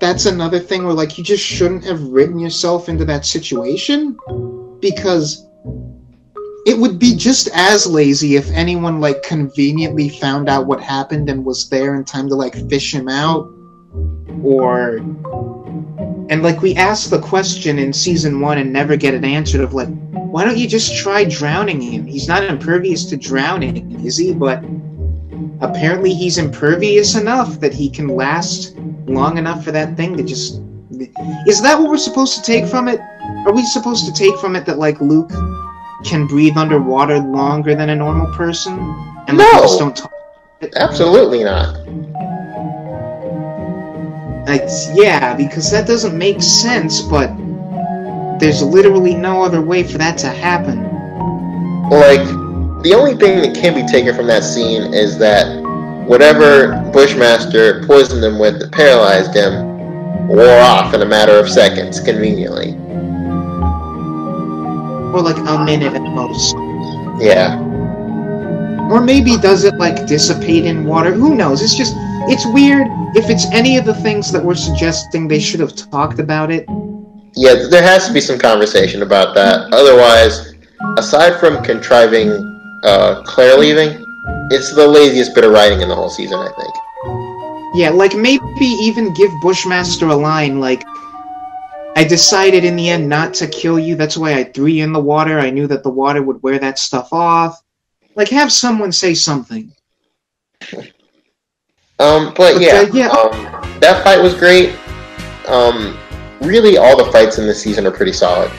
that's another thing where, like, you just shouldn't have written yourself into that situation, because it would be just as lazy if anyone, like, conveniently found out what happened and was there in time to, like, fish him out, or... And, like, we asked the question in Season 1 and never get it answered of, like, why don't you just try drowning him? He's not impervious to drowning, is he? But apparently he's impervious enough that he can last long enough for that thing to just... Is that what we're supposed to take from it? Are we supposed to take from it that, like, Luke can breathe underwater longer than a normal person? And no! Like, just don't talk about it? Absolutely not. Yeah, because that doesn't make sense, but there's literally no other way for that to happen. Like, the only thing that can be taken from that scene is that whatever Bushmaster poisoned him with that paralyzed him wore off in a matter of seconds, conveniently. Or like a minute at most. Yeah. Or maybe does it, like, dissipate in water? Who knows? It's just... It's weird. If it's any of the things that we're suggesting, they should have talked about it. Yeah, there has to be some conversation about that. Otherwise, aside from contriving Claire leaving, it's the laziest bit of writing in the whole season, I think. Yeah, like, maybe even give Bushmaster a line, like, I decided in the end not to kill you, that's why I threw you in the water, I knew that the water would wear that stuff off. Like, have someone say something. That fight was great. Really, all the fights in this season are pretty solid.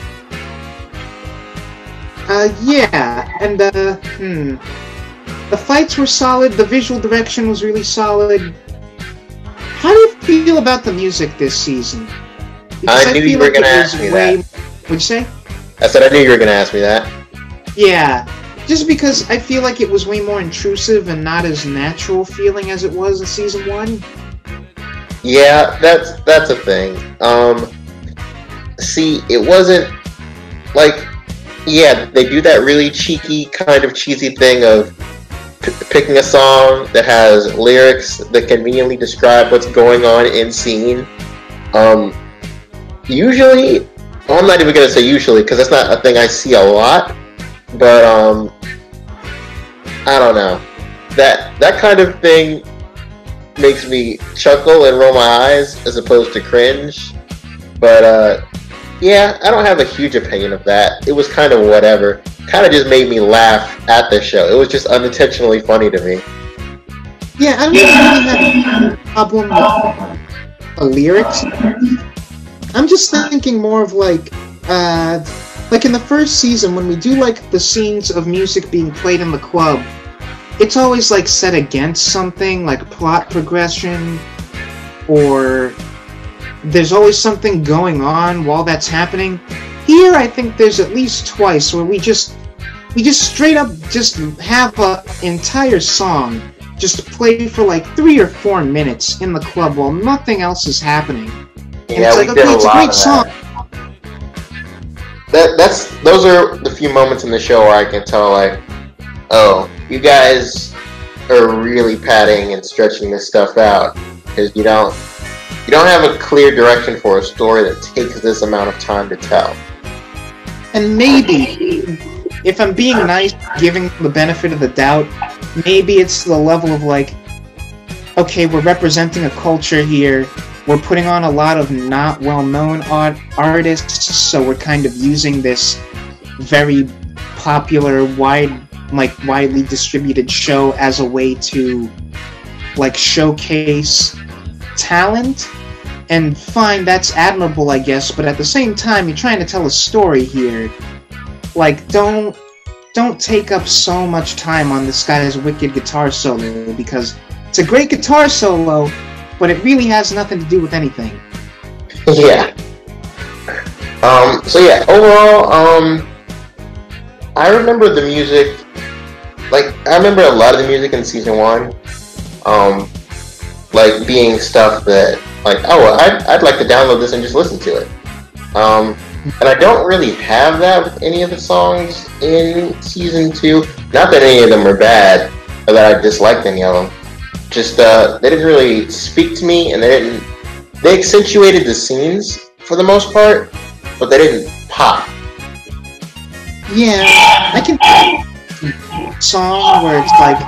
The fights were solid, the visual direction was really solid. How do you feel about the music this season? Because I knew you were going to ask me that. What'd you say? I said I knew you were going to ask me that. Yeah. Just because I feel like it was way more intrusive and not as natural feeling as it was in Season 1. Yeah, that's a thing. See, it wasn't like, yeah, they do that really cheeky kind of cheesy thing of picking a song that has lyrics that conveniently describe what's going on in scene. Usually, well, I'm not even going to say usually, because that's not a thing I see a lot, but I don't know. That kind of thing makes me chuckle and roll my eyes as opposed to cringe. But yeah, I don't have a huge opinion of that. It was kind of whatever. Kind of just made me laugh at the show. It was just unintentionally funny to me. Yeah, I don't really have a problem with the lyrics. I'm just thinking more of like in the first season when we do like the scenes of music being played in the club, it's always like set against something, like plot progression, or there's always something going on while that's happening. Here, I think there's at least twice where we just straight up just have an entire song just play for like 3 or 4 minutes in the club while nothing else is happening. Yeah, it's we like, did okay, a it's lot a great of that. Song. Those are the few moments in the show where I can tell, like, oh, you guys are really padding and stretching this stuff out because you don't have a clear direction for a story that takes this amount of time to tell. And maybe, if I'm being nice, giving the benefit of the doubt, maybe it's the level of like, okay, we're representing a culture here. We're putting on a lot of not well-known artists, so we're kind of using this very popular, widely distributed show as a way to, like, showcase talent. And fine, that's admirable, I guess, but at the same time, you're trying to tell a story here. Like, don't take up so much time on this guy's wicked guitar solo, because it's a great guitar solo, but it really has nothing to do with anything. Yeah. So yeah, overall, I remember the music, like, I remember a lot of the music in season one, like, being stuff that, like, oh, I'd like to download this and just listen to it. And I don't really have that with any of the songs in season two. Not that any of them were bad, or that I disliked any of them. Just, they didn't really speak to me, and they accentuated the scenes, for the most part, but they didn't pop. Yeah, I can think of a song where it's like,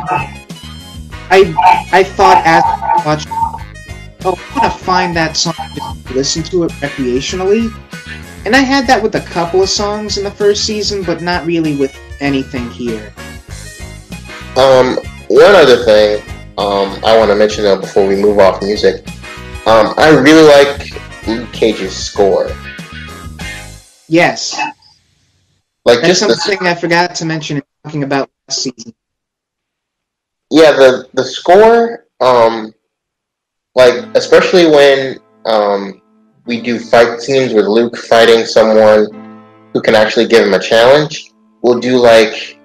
I thought as I watched, oh, I want to find that song and listen to it recreationally, and I had that with a couple of songs in the first season, but not really with anything here. One other thing, I want to mention though before we move off music, I really like Luke Cage's score. Yes. Like, that's just something I forgot to mention in talking about last season. Yeah, the score, like, especially when we do fight scenes with Luke fighting someone who can actually give him a challenge, we'll do like,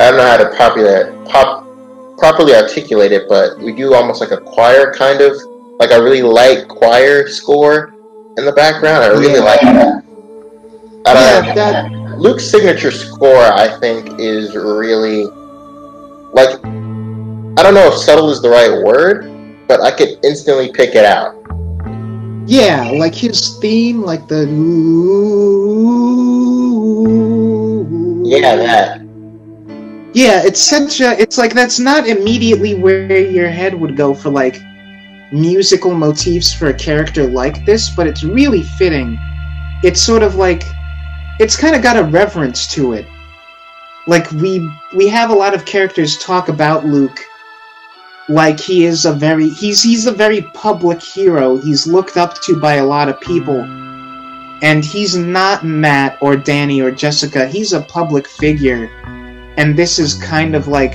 I don't know how to properly articulate it, but we do almost like a choir kind of, like a really light choir score in the background. I really like that. That Luke's signature score, I think, is really, like, I don't know if subtle is the right word, but I could instantly pick it out. Yeah, like his theme, like the yeah, that. Yeah, it's such a, it's like, that's not immediately where your head would go for, like, musical motifs for a character like this, but it's really fitting. It's sort of like, it's kind of got a reverence to it. Like, we have a lot of characters talk about Luke like he is a very, he's a very public hero. He's looked up to by a lot of people. And he's not Matt or Danny or Jessica. He's a public figure. And this is kind of like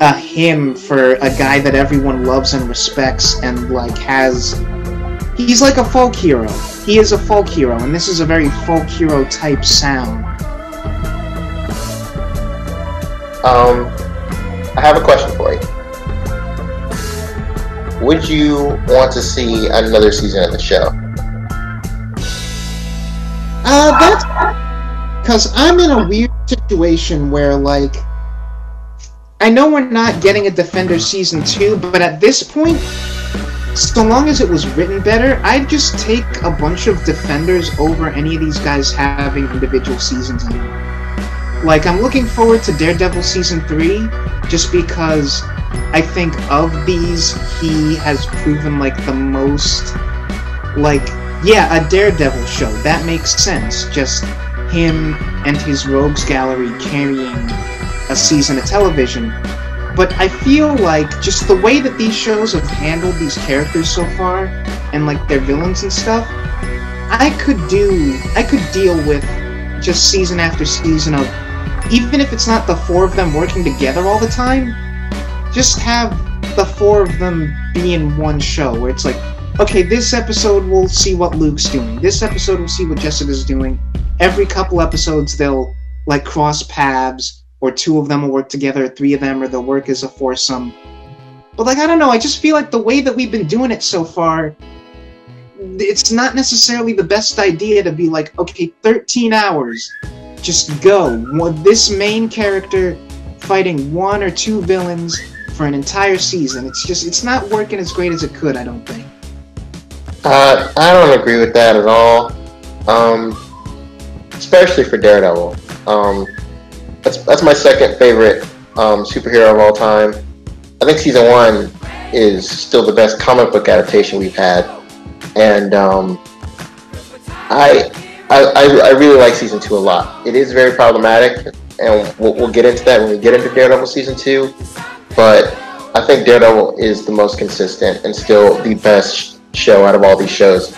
a hymn for a guy that everyone loves and respects and, like, has. He's like a folk hero. He is a folk hero, and this is a very folk hero type sound. I have a question for you. would you want to see another season of the show? That's because I'm in a weird situation where, like, I know we're not getting a Defenders Season 2, but at this point, so long as it was written better, I'd just take a bunch of Defenders over any of these guys having individual seasons anymore. Like, I'm looking forward to Daredevil Season 3, just because I think of these, he has proven, like, the most, like, yeah, a Daredevil show. That makes sense. Just him and his rogues gallery carrying a season of television. But I feel like just the way that these shows have handled these characters so far, and like their villains and stuff, I could deal with just season after season of, even if it's not the four of them working together all the time, just have the four of them be in one show where it's like, okay, this episode we'll see what Luke's doing, this episode we'll see what Jessica's doing. Every couple episodes they'll like cross paths, or two of them will work together, or three of them, or they'll work as a foursome. But, like, I don't know, I just feel like the way that we've been doing it so far, it's not necessarily the best idea to be like, okay, 13 hours, just go. This main character fighting one or two villains for an entire season. It's just, it's not working as great as it could, I don't think. I don't agree with that at all. Especially for Daredevil. That's my second favorite superhero of all time. I think season one is still the best comic book adaptation we've had, and I really like season two a lot. It is very problematic, and we'll get into that when we get into Daredevil season two. But I think Daredevil is the most consistent and still the best show out of all these shows,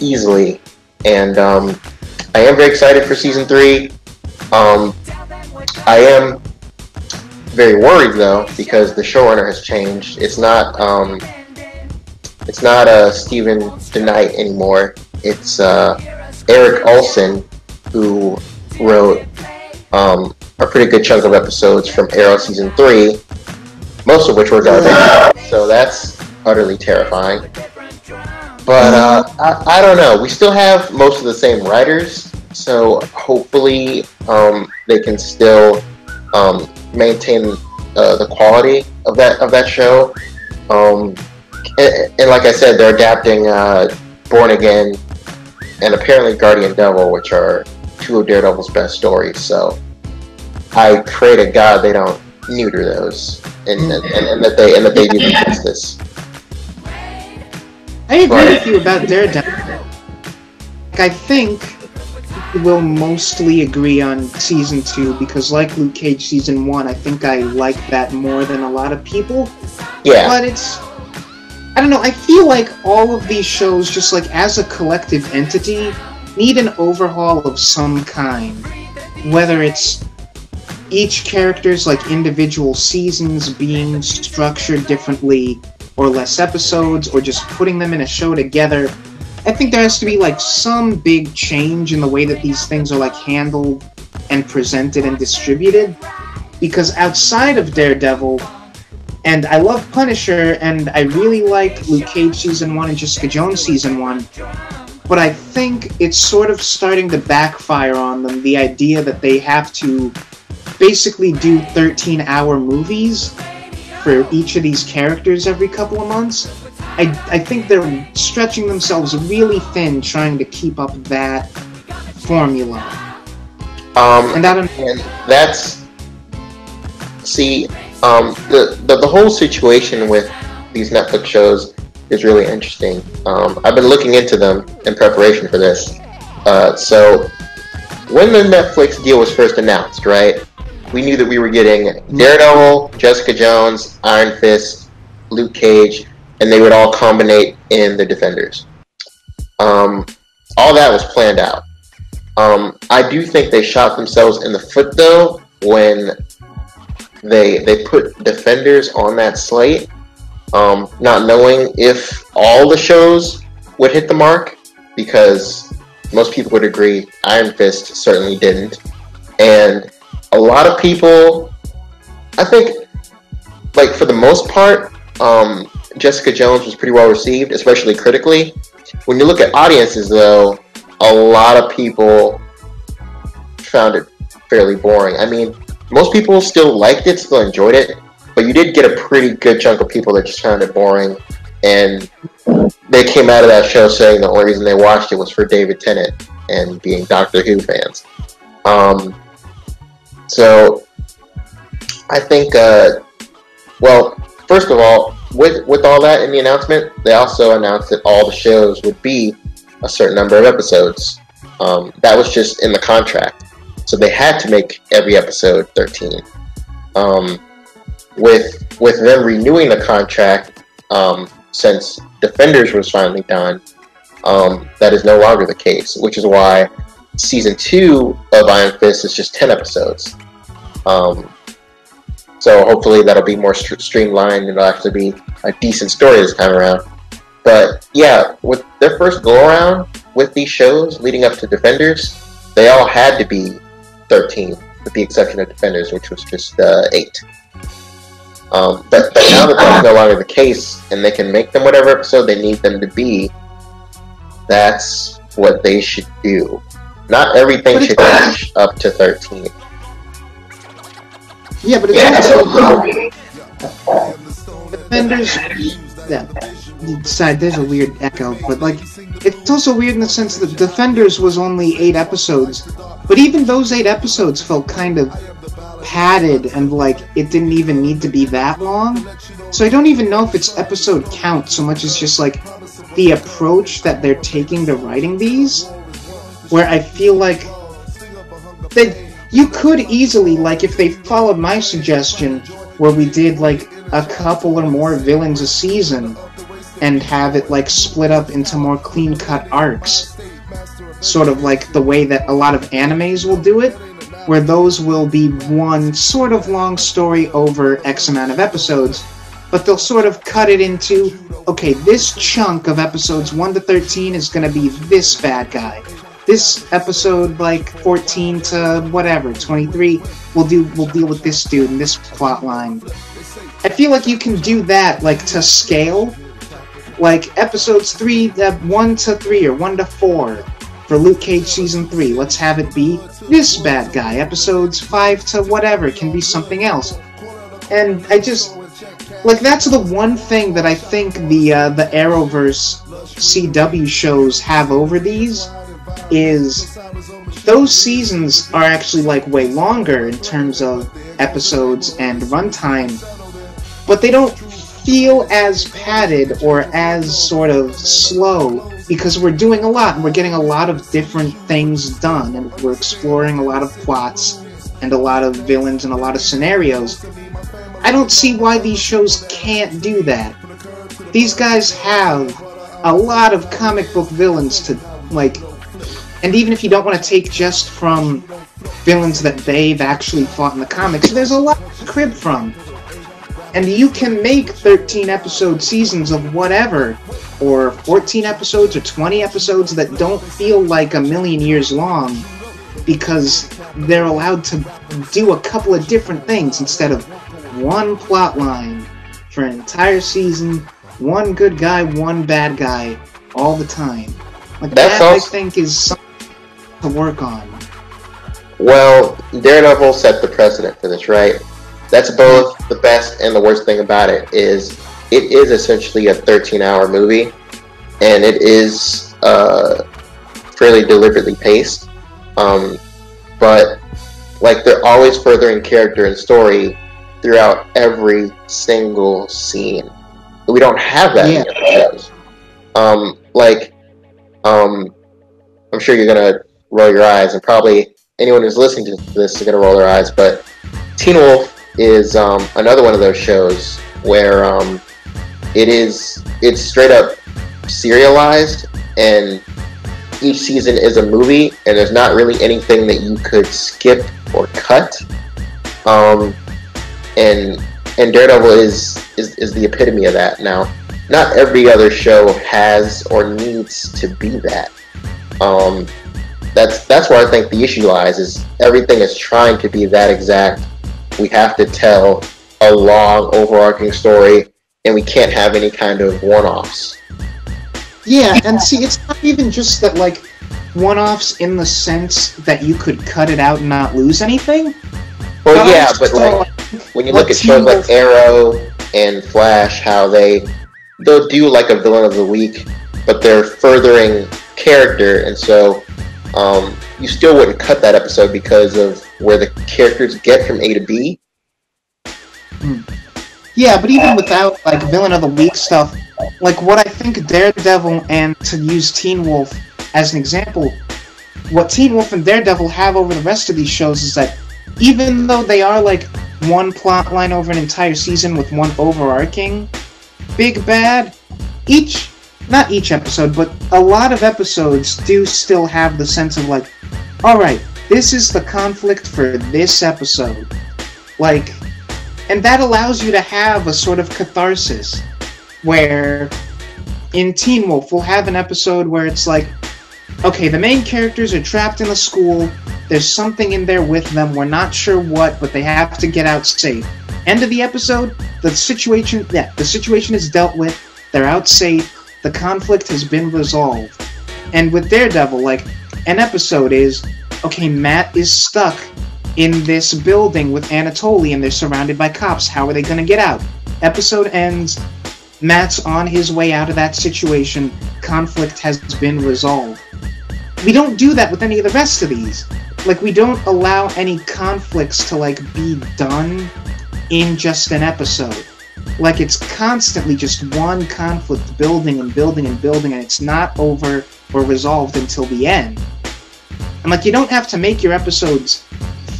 easily. And I am very excited for season three. I am very worried though, because the showrunner has changed. It's not Stephen DeKnight anymore. It's Eric Olson, who wrote a pretty good chunk of episodes from Arrow season 3, most of which were garbage. So that's utterly terrifying. But I don't know. We still have most of the same writers. So hopefully they can still maintain the quality of that show. And like I said, they're adapting Born Again and apparently Guardian Devil, which are two of Daredevil's best stories. So I pray to God they don't neuter those and that they do justice. I agree with you about Daredevil. I think we'll mostly agree on season 2, because like Luke Cage season 1, I think I like that more than a lot of people. Yeah. But it's, I don't know, I feel like all of these shows, just like as a collective entity, need an overhaul of some kind. Whether it's each character's like individual seasons being structured differently, or less episodes, or just putting them in a show together. I think there has to be like some big change in the way that these things are like handled and presented and distributed, because outside of Daredevil, and I love Punisher, and I really like Luke Cage season 1 and Jessica Jones season 1, but I think it's sort of starting to backfire on them, the idea that they have to basically do 13-hour movies for each of these characters every couple of months. I think they're stretching themselves really thin trying to keep up that formula. The whole situation with these Netflix shows is really interesting. I've been looking into them in preparation for this. So when the Netflix deal was first announced, right, we knew that we were getting Daredevil, Jessica Jones, Iron Fist, Luke Cage, and they would all combinate in the Defenders. All that was planned out. I do think they shot themselves in the foot though when they put Defenders on that slate, not knowing if all the shows would hit the mark, because most people would agree Iron Fist certainly didn't. And a lot of people, I think, like for the most part, Jessica Jones was pretty well received, especially critically. When you look at audiences, though, a lot of people found it fairly boring. I mean, most people still liked it, still enjoyed it, but you did get a pretty good chunk of people that just found it boring, and they came out of that show saying the only reason they watched it was for David Tennant and being Doctor Who fans. So I think, well, first of all, with all that in the announcement, they also announced that all the shows would be a certain number of episodes. That was just in the contract. So they had to make every episode 13. With them renewing the contract, since Defenders was finally done, that is no longer the case, which is why season 2 of Iron Fist is just 10 episodes. So hopefully that'll be more streamlined and it'll actually be a decent story this time around. But yeah, with their first go around with these shows leading up to Defenders, they all had to be 13, with the exception of Defenders, which was just 8. But now that that's no longer the case, and they can make them whatever episode they need them to be, that's what they should do. Not everything should match up to 13. Yeah, but it's also Defenders. Yeah, sorry, there's a weird echo, but like, it's also weird in the sense that Defenders was only 8 episodes, but even those 8 episodes felt kind of padded and like it didn't even need to be that long. So I don't even know if it's episode count so much as just like the approach that they're taking to writing these, where I feel like they. You could easily, like, if they followed my suggestion, where we did, like, a couple or more villains a season, and have it, like, split up into more clean-cut arcs, sort of like the way that a lot of animes will do it, where those will be one sort of long story over X amount of episodes, but they'll sort of cut it into, okay, this chunk of episodes 1 to 13 is going to be this bad guy. This episode, like 14 to whatever, 23, we'll deal with this dude and this plot line. I feel like you can do that, like, to scale, like episodes 1 to 3 or 1 to 4 for Luke Cage season 3. Let's have it be this bad guy. Episodes 5 to whatever can be something else. And I just, like, that's the one thing that I think the Arrowverse CW shows have over these. Is those seasons are actually like way longer in terms of episodes and runtime, but they don't feel as padded or as sort of slow because we're doing a lot and we're getting a lot of different things done and we're exploring a lot of plots and a lot of villains and a lot of scenarios. I don't see why these shows can't do that. These guys have a lot of comic book villains to, like, and even if you don't want to take just from villains that they've actually fought in the comics, there's a lot to crib from. And you can make 13-episode seasons of whatever, or 14 episodes or 20 episodes that don't feel like a million years long because they're allowed to do a couple of different things instead of one plot line for an entire season, one good guy, one bad guy, all the time. Like, that, I think, is something to work on. Well, Daredevil set the precedent for this, right? That's both the best and the worst thing about it is essentially a 13-hour movie, and it is fairly deliberately paced. But, like, they're always furthering character and story throughout every single scene. We don't have that in the shows. Like... I'm sure you're gonna roll your eyes, and probably anyone who's listening to this is gonna roll their eyes, but Teen Wolf is another one of those shows where it's straight up serialized, and each season is a movie, and there's not really anything that you could skip or cut. And Daredevil is the epitome of that now. Not every other show has or needs to be that. That's where I think the issue lies, is everything is trying to be that exact. We have to tell a long, overarching story and we can't have any kind of one-offs. Yeah, and see, it's not even just that, like, one-offs in the sense that you could cut it out and not lose anything. Well, but yeah, but like when you look at shows like Arrow and Flash, how they'll do like a villain of the week, but they're furthering character, and so you still wouldn't cut that episode because of where the characters get from A to B. Yeah, but even without like villain of the week stuff, like what I think Daredevil and, to use Teen Wolf as an example, what Teen Wolf and Daredevil have over the rest of these shows is that even though they are like one plot line over an entire season with one overarching big bad, not each episode, but a lot of episodes do still have the sense of like, alright, this is the conflict for this episode. Like, and that allows you to have a sort of catharsis where in Teen Wolf we'll have an episode where it's like, okay, the main characters are trapped in a school, there's something in there with them, we're not sure what, but they have to get out safe. End of the episode, the situation is dealt with, they're out safe, the conflict has been resolved. And with Daredevil, like, an episode is, okay, Matt is stuck in this building with Anatoly and they're surrounded by cops, how are they going to get out? Episode ends, Matt's on his way out of that situation, conflict has been resolved. We don't do that with any of the rest of these. Like, we don't allow any conflicts to, like, be done in just an episode. Like, it's constantly just one conflict building and building and building, and it's not over or resolved until the end. And, like, you don't have to make your episodes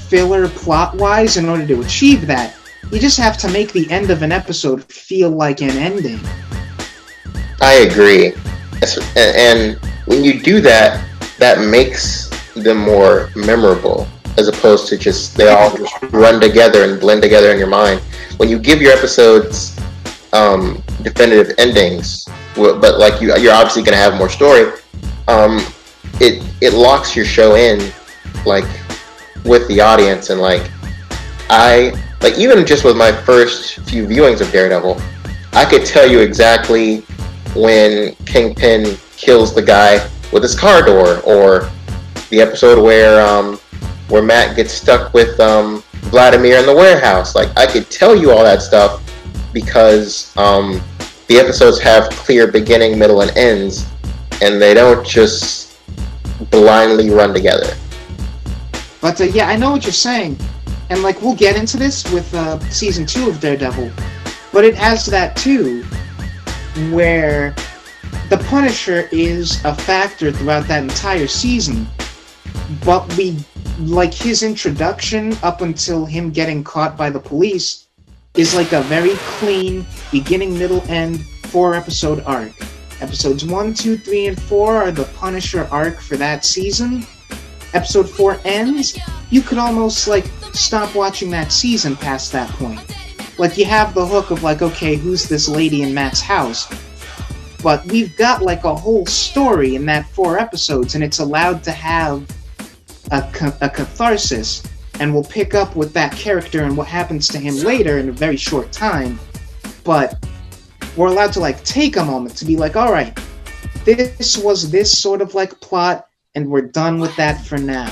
filler plot-wise in order to achieve that. You just have to make the end of an episode feel like an ending. I agree. And when you do that, that makes them more memorable, as opposed to just they all just run together and blend together in your mind. When you give your episodes definitive endings, but like you're obviously going to have more story, it locks your show in, like, with the audience. And like even just with my first few viewings of Daredevil, I could tell you exactly when Kingpin kills the guy with his car door, or the episode where Matt gets stuck with Vladimir in the warehouse. Like, I could tell you all that stuff because the episodes have clear beginning, middle, and ends, and they don't just blindly run together. But yeah, I know what you're saying, and like we'll get into this with season 2 of Daredevil, but it has that too, where the Punisher is a factor throughout that entire season, but we, like, his introduction up until him getting caught by the police is like a very clean beginning, middle, end 4-episode arc. Episodes 1, 2, 3, and 4 are the Punisher arc for that season. Episode 4 ends, you could almost like stop watching that season past that point. Like, you have the hook of like, okay, who's this lady in Matt's house? But we've got like a whole story in that 4 episodes, and it's allowed to have a catharsis, and we'll pick up with that character and what happens to him later in a very short time. But we're allowed to like take a moment to be like, all right, this was this sort of like plot, and we're done with that for now.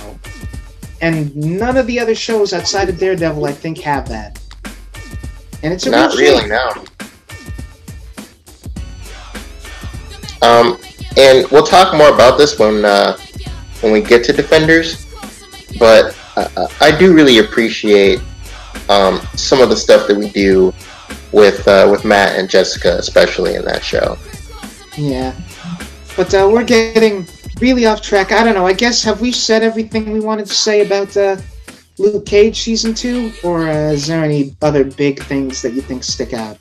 And none of the other shows outside of Daredevil, I think, have that. And it's a real shame. Not really, no. And we'll talk more about this when we get to Defenders, but I do really appreciate some of the stuff that we do with Matt and Jessica, especially in that show. Yeah, but we're getting really off track. I don't know, I guess, have we said everything we wanted to say about Luke Cage Season 2, or is there any other big things that you think stick out?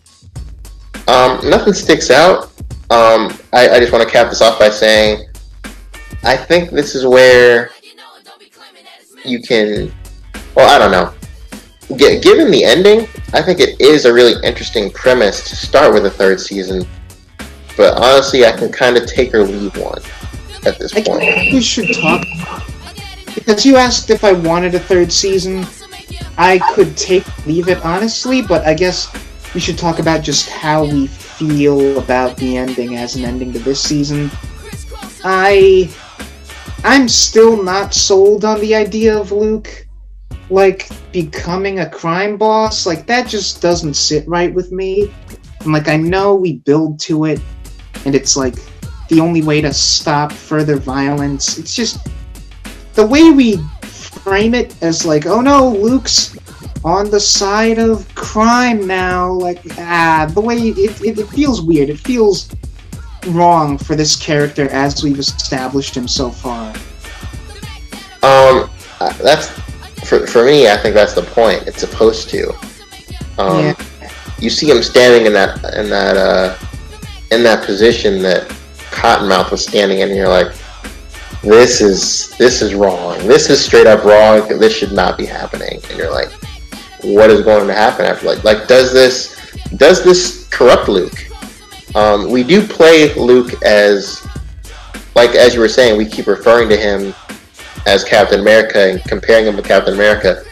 Nothing sticks out. I just want to cap this off by saying I think this is where you can, well, I don't know. Given the ending, I think it is a really interesting premise to start with a third season. But honestly, I can kind of take or leave one at this point. I think we should talk, because you asked if I wanted a third season. I could take or leave it, honestly, but I guess we should talk about just how we feel about the ending as an ending to this season. I'm still not sold on the idea of Luke, like, becoming a crime boss. Like, that just doesn't sit right with me. And, like, I know we build to it, and it's, like, the only way to stop further violence. It's just the way we frame it as, like, oh no, Luke's on the side of crime now. Like, the way it feels weird. It feels wrong for this character as we've established him so far. That's for me. I think that's the point. It's supposed to. Yeah. You see him standing in that position that Cottonmouth was standing in, and you're like, this is wrong. This is straight up wrong. This should not be happening. And you're like, what is going to happen after? Like does this corrupt Luke? We do play Luke as, like, as you were saying, we keep referring to him as Captain America and comparing him with Captain America.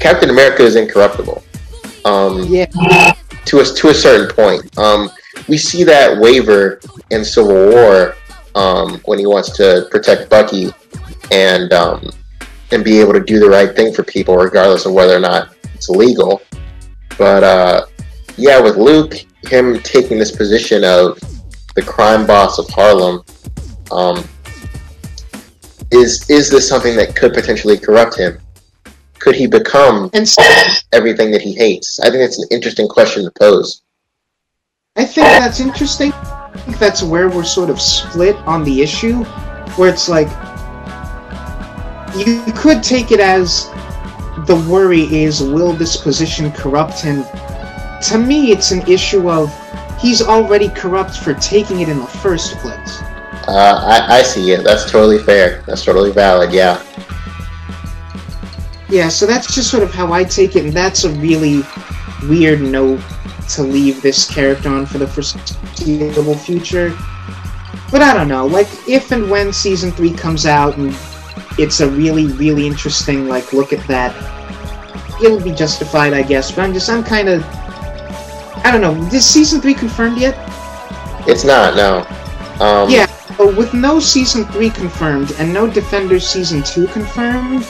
Captain America is incorruptible. Yeah. To a certain point. We see that waver in Civil War when he wants to protect Bucky and be able to do the right thing for people, regardless of whether or not it's illegal. But yeah, with Luke, him taking this position of the crime boss of Harlem, is this something that could potentially corrupt him? Could he become everything that he hates? I think that's an interesting question to pose. I think that's interesting. I think that's where we're sort of split on the issue, where it's like, you could take it as the worry is, will this position corrupt him? To me, it's an issue of he's already corrupt for taking it in the first place. I see it. That's totally fair. That's totally valid, yeah. Yeah, so that's just sort of how I take it, and that's a really weird note to leave this character on for the foreseeable future. But I don't know, like, if and when Season 3 comes out and it's a really, really interesting, like, look at that, it'll be justified, I guess, but I'm kind of, I don't know, is Season 3 confirmed yet? It's not, no. Yeah, so with no Season 3 confirmed and no Defenders Season 2 confirmed,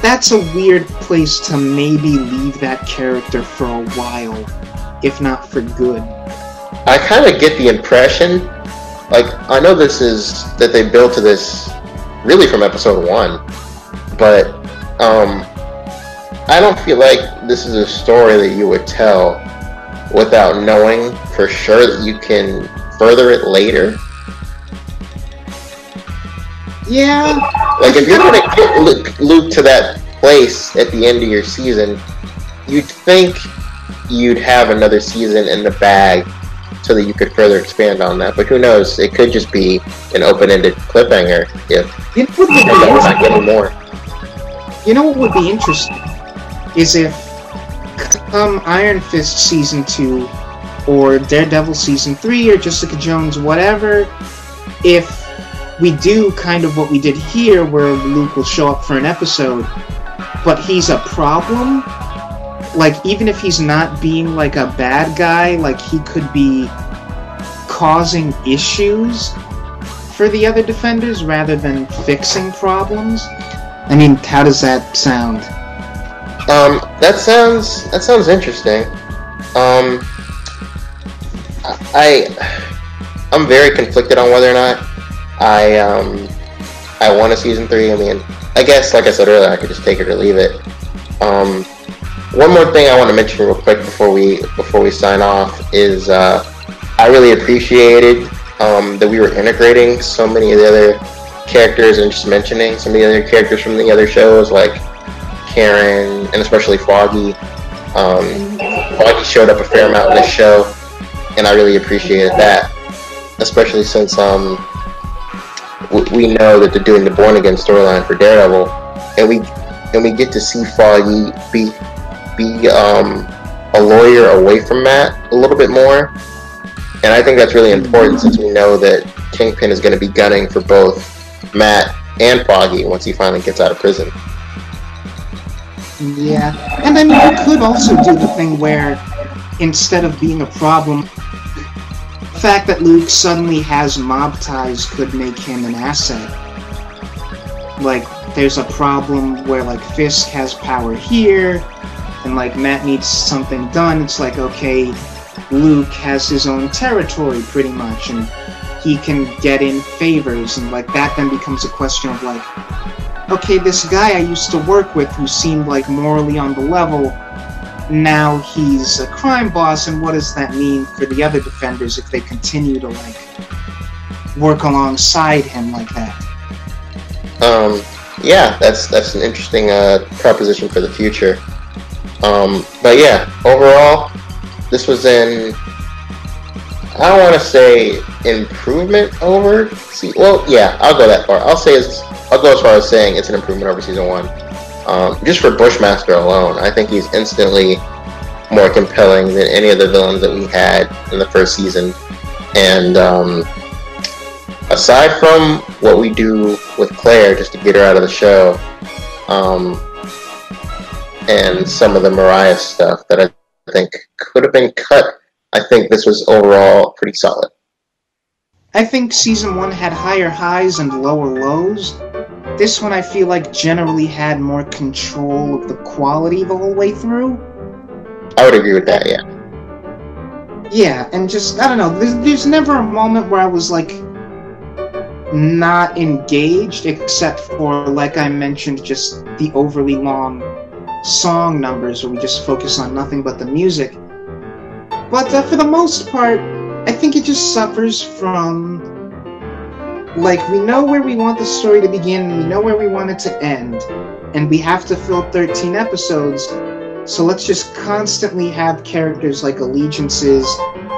that's a weird place to maybe leave that character for a while, if not for good. I kind of get the impression, like, I know this is, that they built to this really from episode 1, but I don't feel like this is a story that you would tell without knowing for sure that you can further it later. Yeah. Like, if you're going to get Luke to that place at the end of your season, you'd think you'd have another season in the bag so that you could further expand on that. But who knows? It could just be an open-ended cliffhanger if we're not getting more. You know what would be interesting is if come Iron Fist Season 2 or Daredevil Season 3 or Jessica Jones, whatever, if we do kind of what we did here, where Luke will show up for an episode, but he's a problem. Like, even if he's not being, like, a bad guy, like, he could be causing issues for the other Defenders rather than fixing problems. I mean, how does that sound? That sounds interesting. I'm very conflicted on whether or not I want a Season 3. I mean, I guess, like I said earlier, I could just take it or leave it. One more thing I want to mention real quick before we sign off is I really appreciated that we were integrating so many of the other characters and just mentioning some of the other characters from the other shows, like Karen and especially Foggy. Foggy showed up a fair amount in this show, and I really appreciated that, especially since we know that they're doing the Born Again storyline for Daredevil, and we get to see Foggy be a lawyer away from Matt a little bit more, and I think that's really important since we know that Kingpin is going to be gunning for both Matt and Foggy once he finally gets out of prison. Yeah, and I mean, you could also do the thing where instead of being a problem. The fact that Luke suddenly has mob ties could make him an asset. Like, there's a problem where, like, Fisk has power here, and, like, Matt needs something done. It's like, okay, Luke has his own territory, pretty much, and he can get in favors, and, like, that then becomes a question of, like, okay, this guy I used to work with who seemed, like, morally on the level, now he's a crime boss, and what does that mean for the other Defenders if they continue to, like, work alongside him like that? Yeah, that's an interesting proposition for the future. But yeah, overall, this was an, I don't want to say improvement over. Yeah, I'll go that far. I'll go as far as saying it's an improvement over season one. Just for Bushmaster alone, I think he's instantly more compelling than any of the villains that we had in the first season. And aside from what we do with Claire just to get her out of the show, and some of the Mariah stuff that I think could have been cut, I think this was overall pretty solid. I think season one had higher highs and lower lows. This one I feel like generally had more control of the quality the whole way through. I would agree with that, yeah. Yeah, and just, I don't know, there's never a moment where I was like not engaged, except for, like I mentioned, just the overly long song numbers where we just focus on nothing but the music. But for the most part, I think it just suffers from, like, we know where we want the story to begin, we know where we want it to end, and we have to fill 13 episodes, so let's just constantly have characters, like, allegiances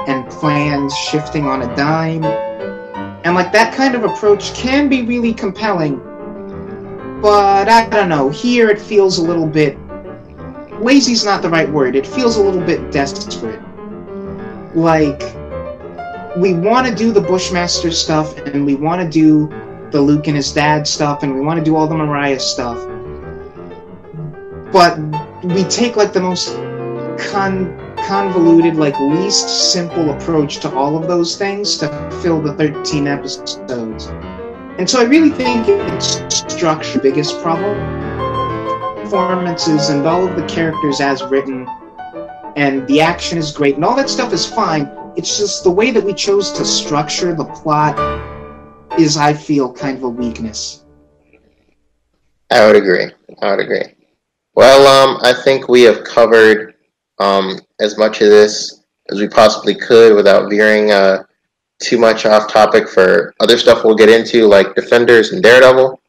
and plans shifting on a dime. And, like, that kind of approach can be really compelling, but I don't know, here it feels a little bit, lazy's not the right word, it feels a little bit desperate. Like, we want to do the Bushmaster stuff, and we want to do the Luke and his dad stuff, and we want to do all the Mariah stuff, but we take, like, the most convoluted, like, least simple approach to all of those things to fill the 13 episodes. And so I really think it's structure, biggest problem, performances, and all of the characters as written, and the action is great, and all that stuff is fine. It's just the way that we chose to structure the plot is, I feel, kind of a weakness. I would agree. I would agree. Well, I think we have covered as much of this as we possibly could without veering too much off topic for other stuff we'll get into, like Defenders and Daredevil.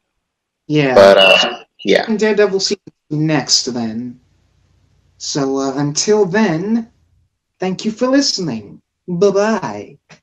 Yeah. But, yeah. And Daredevil season next, then. So, until then, thank you for listening. Bye-bye.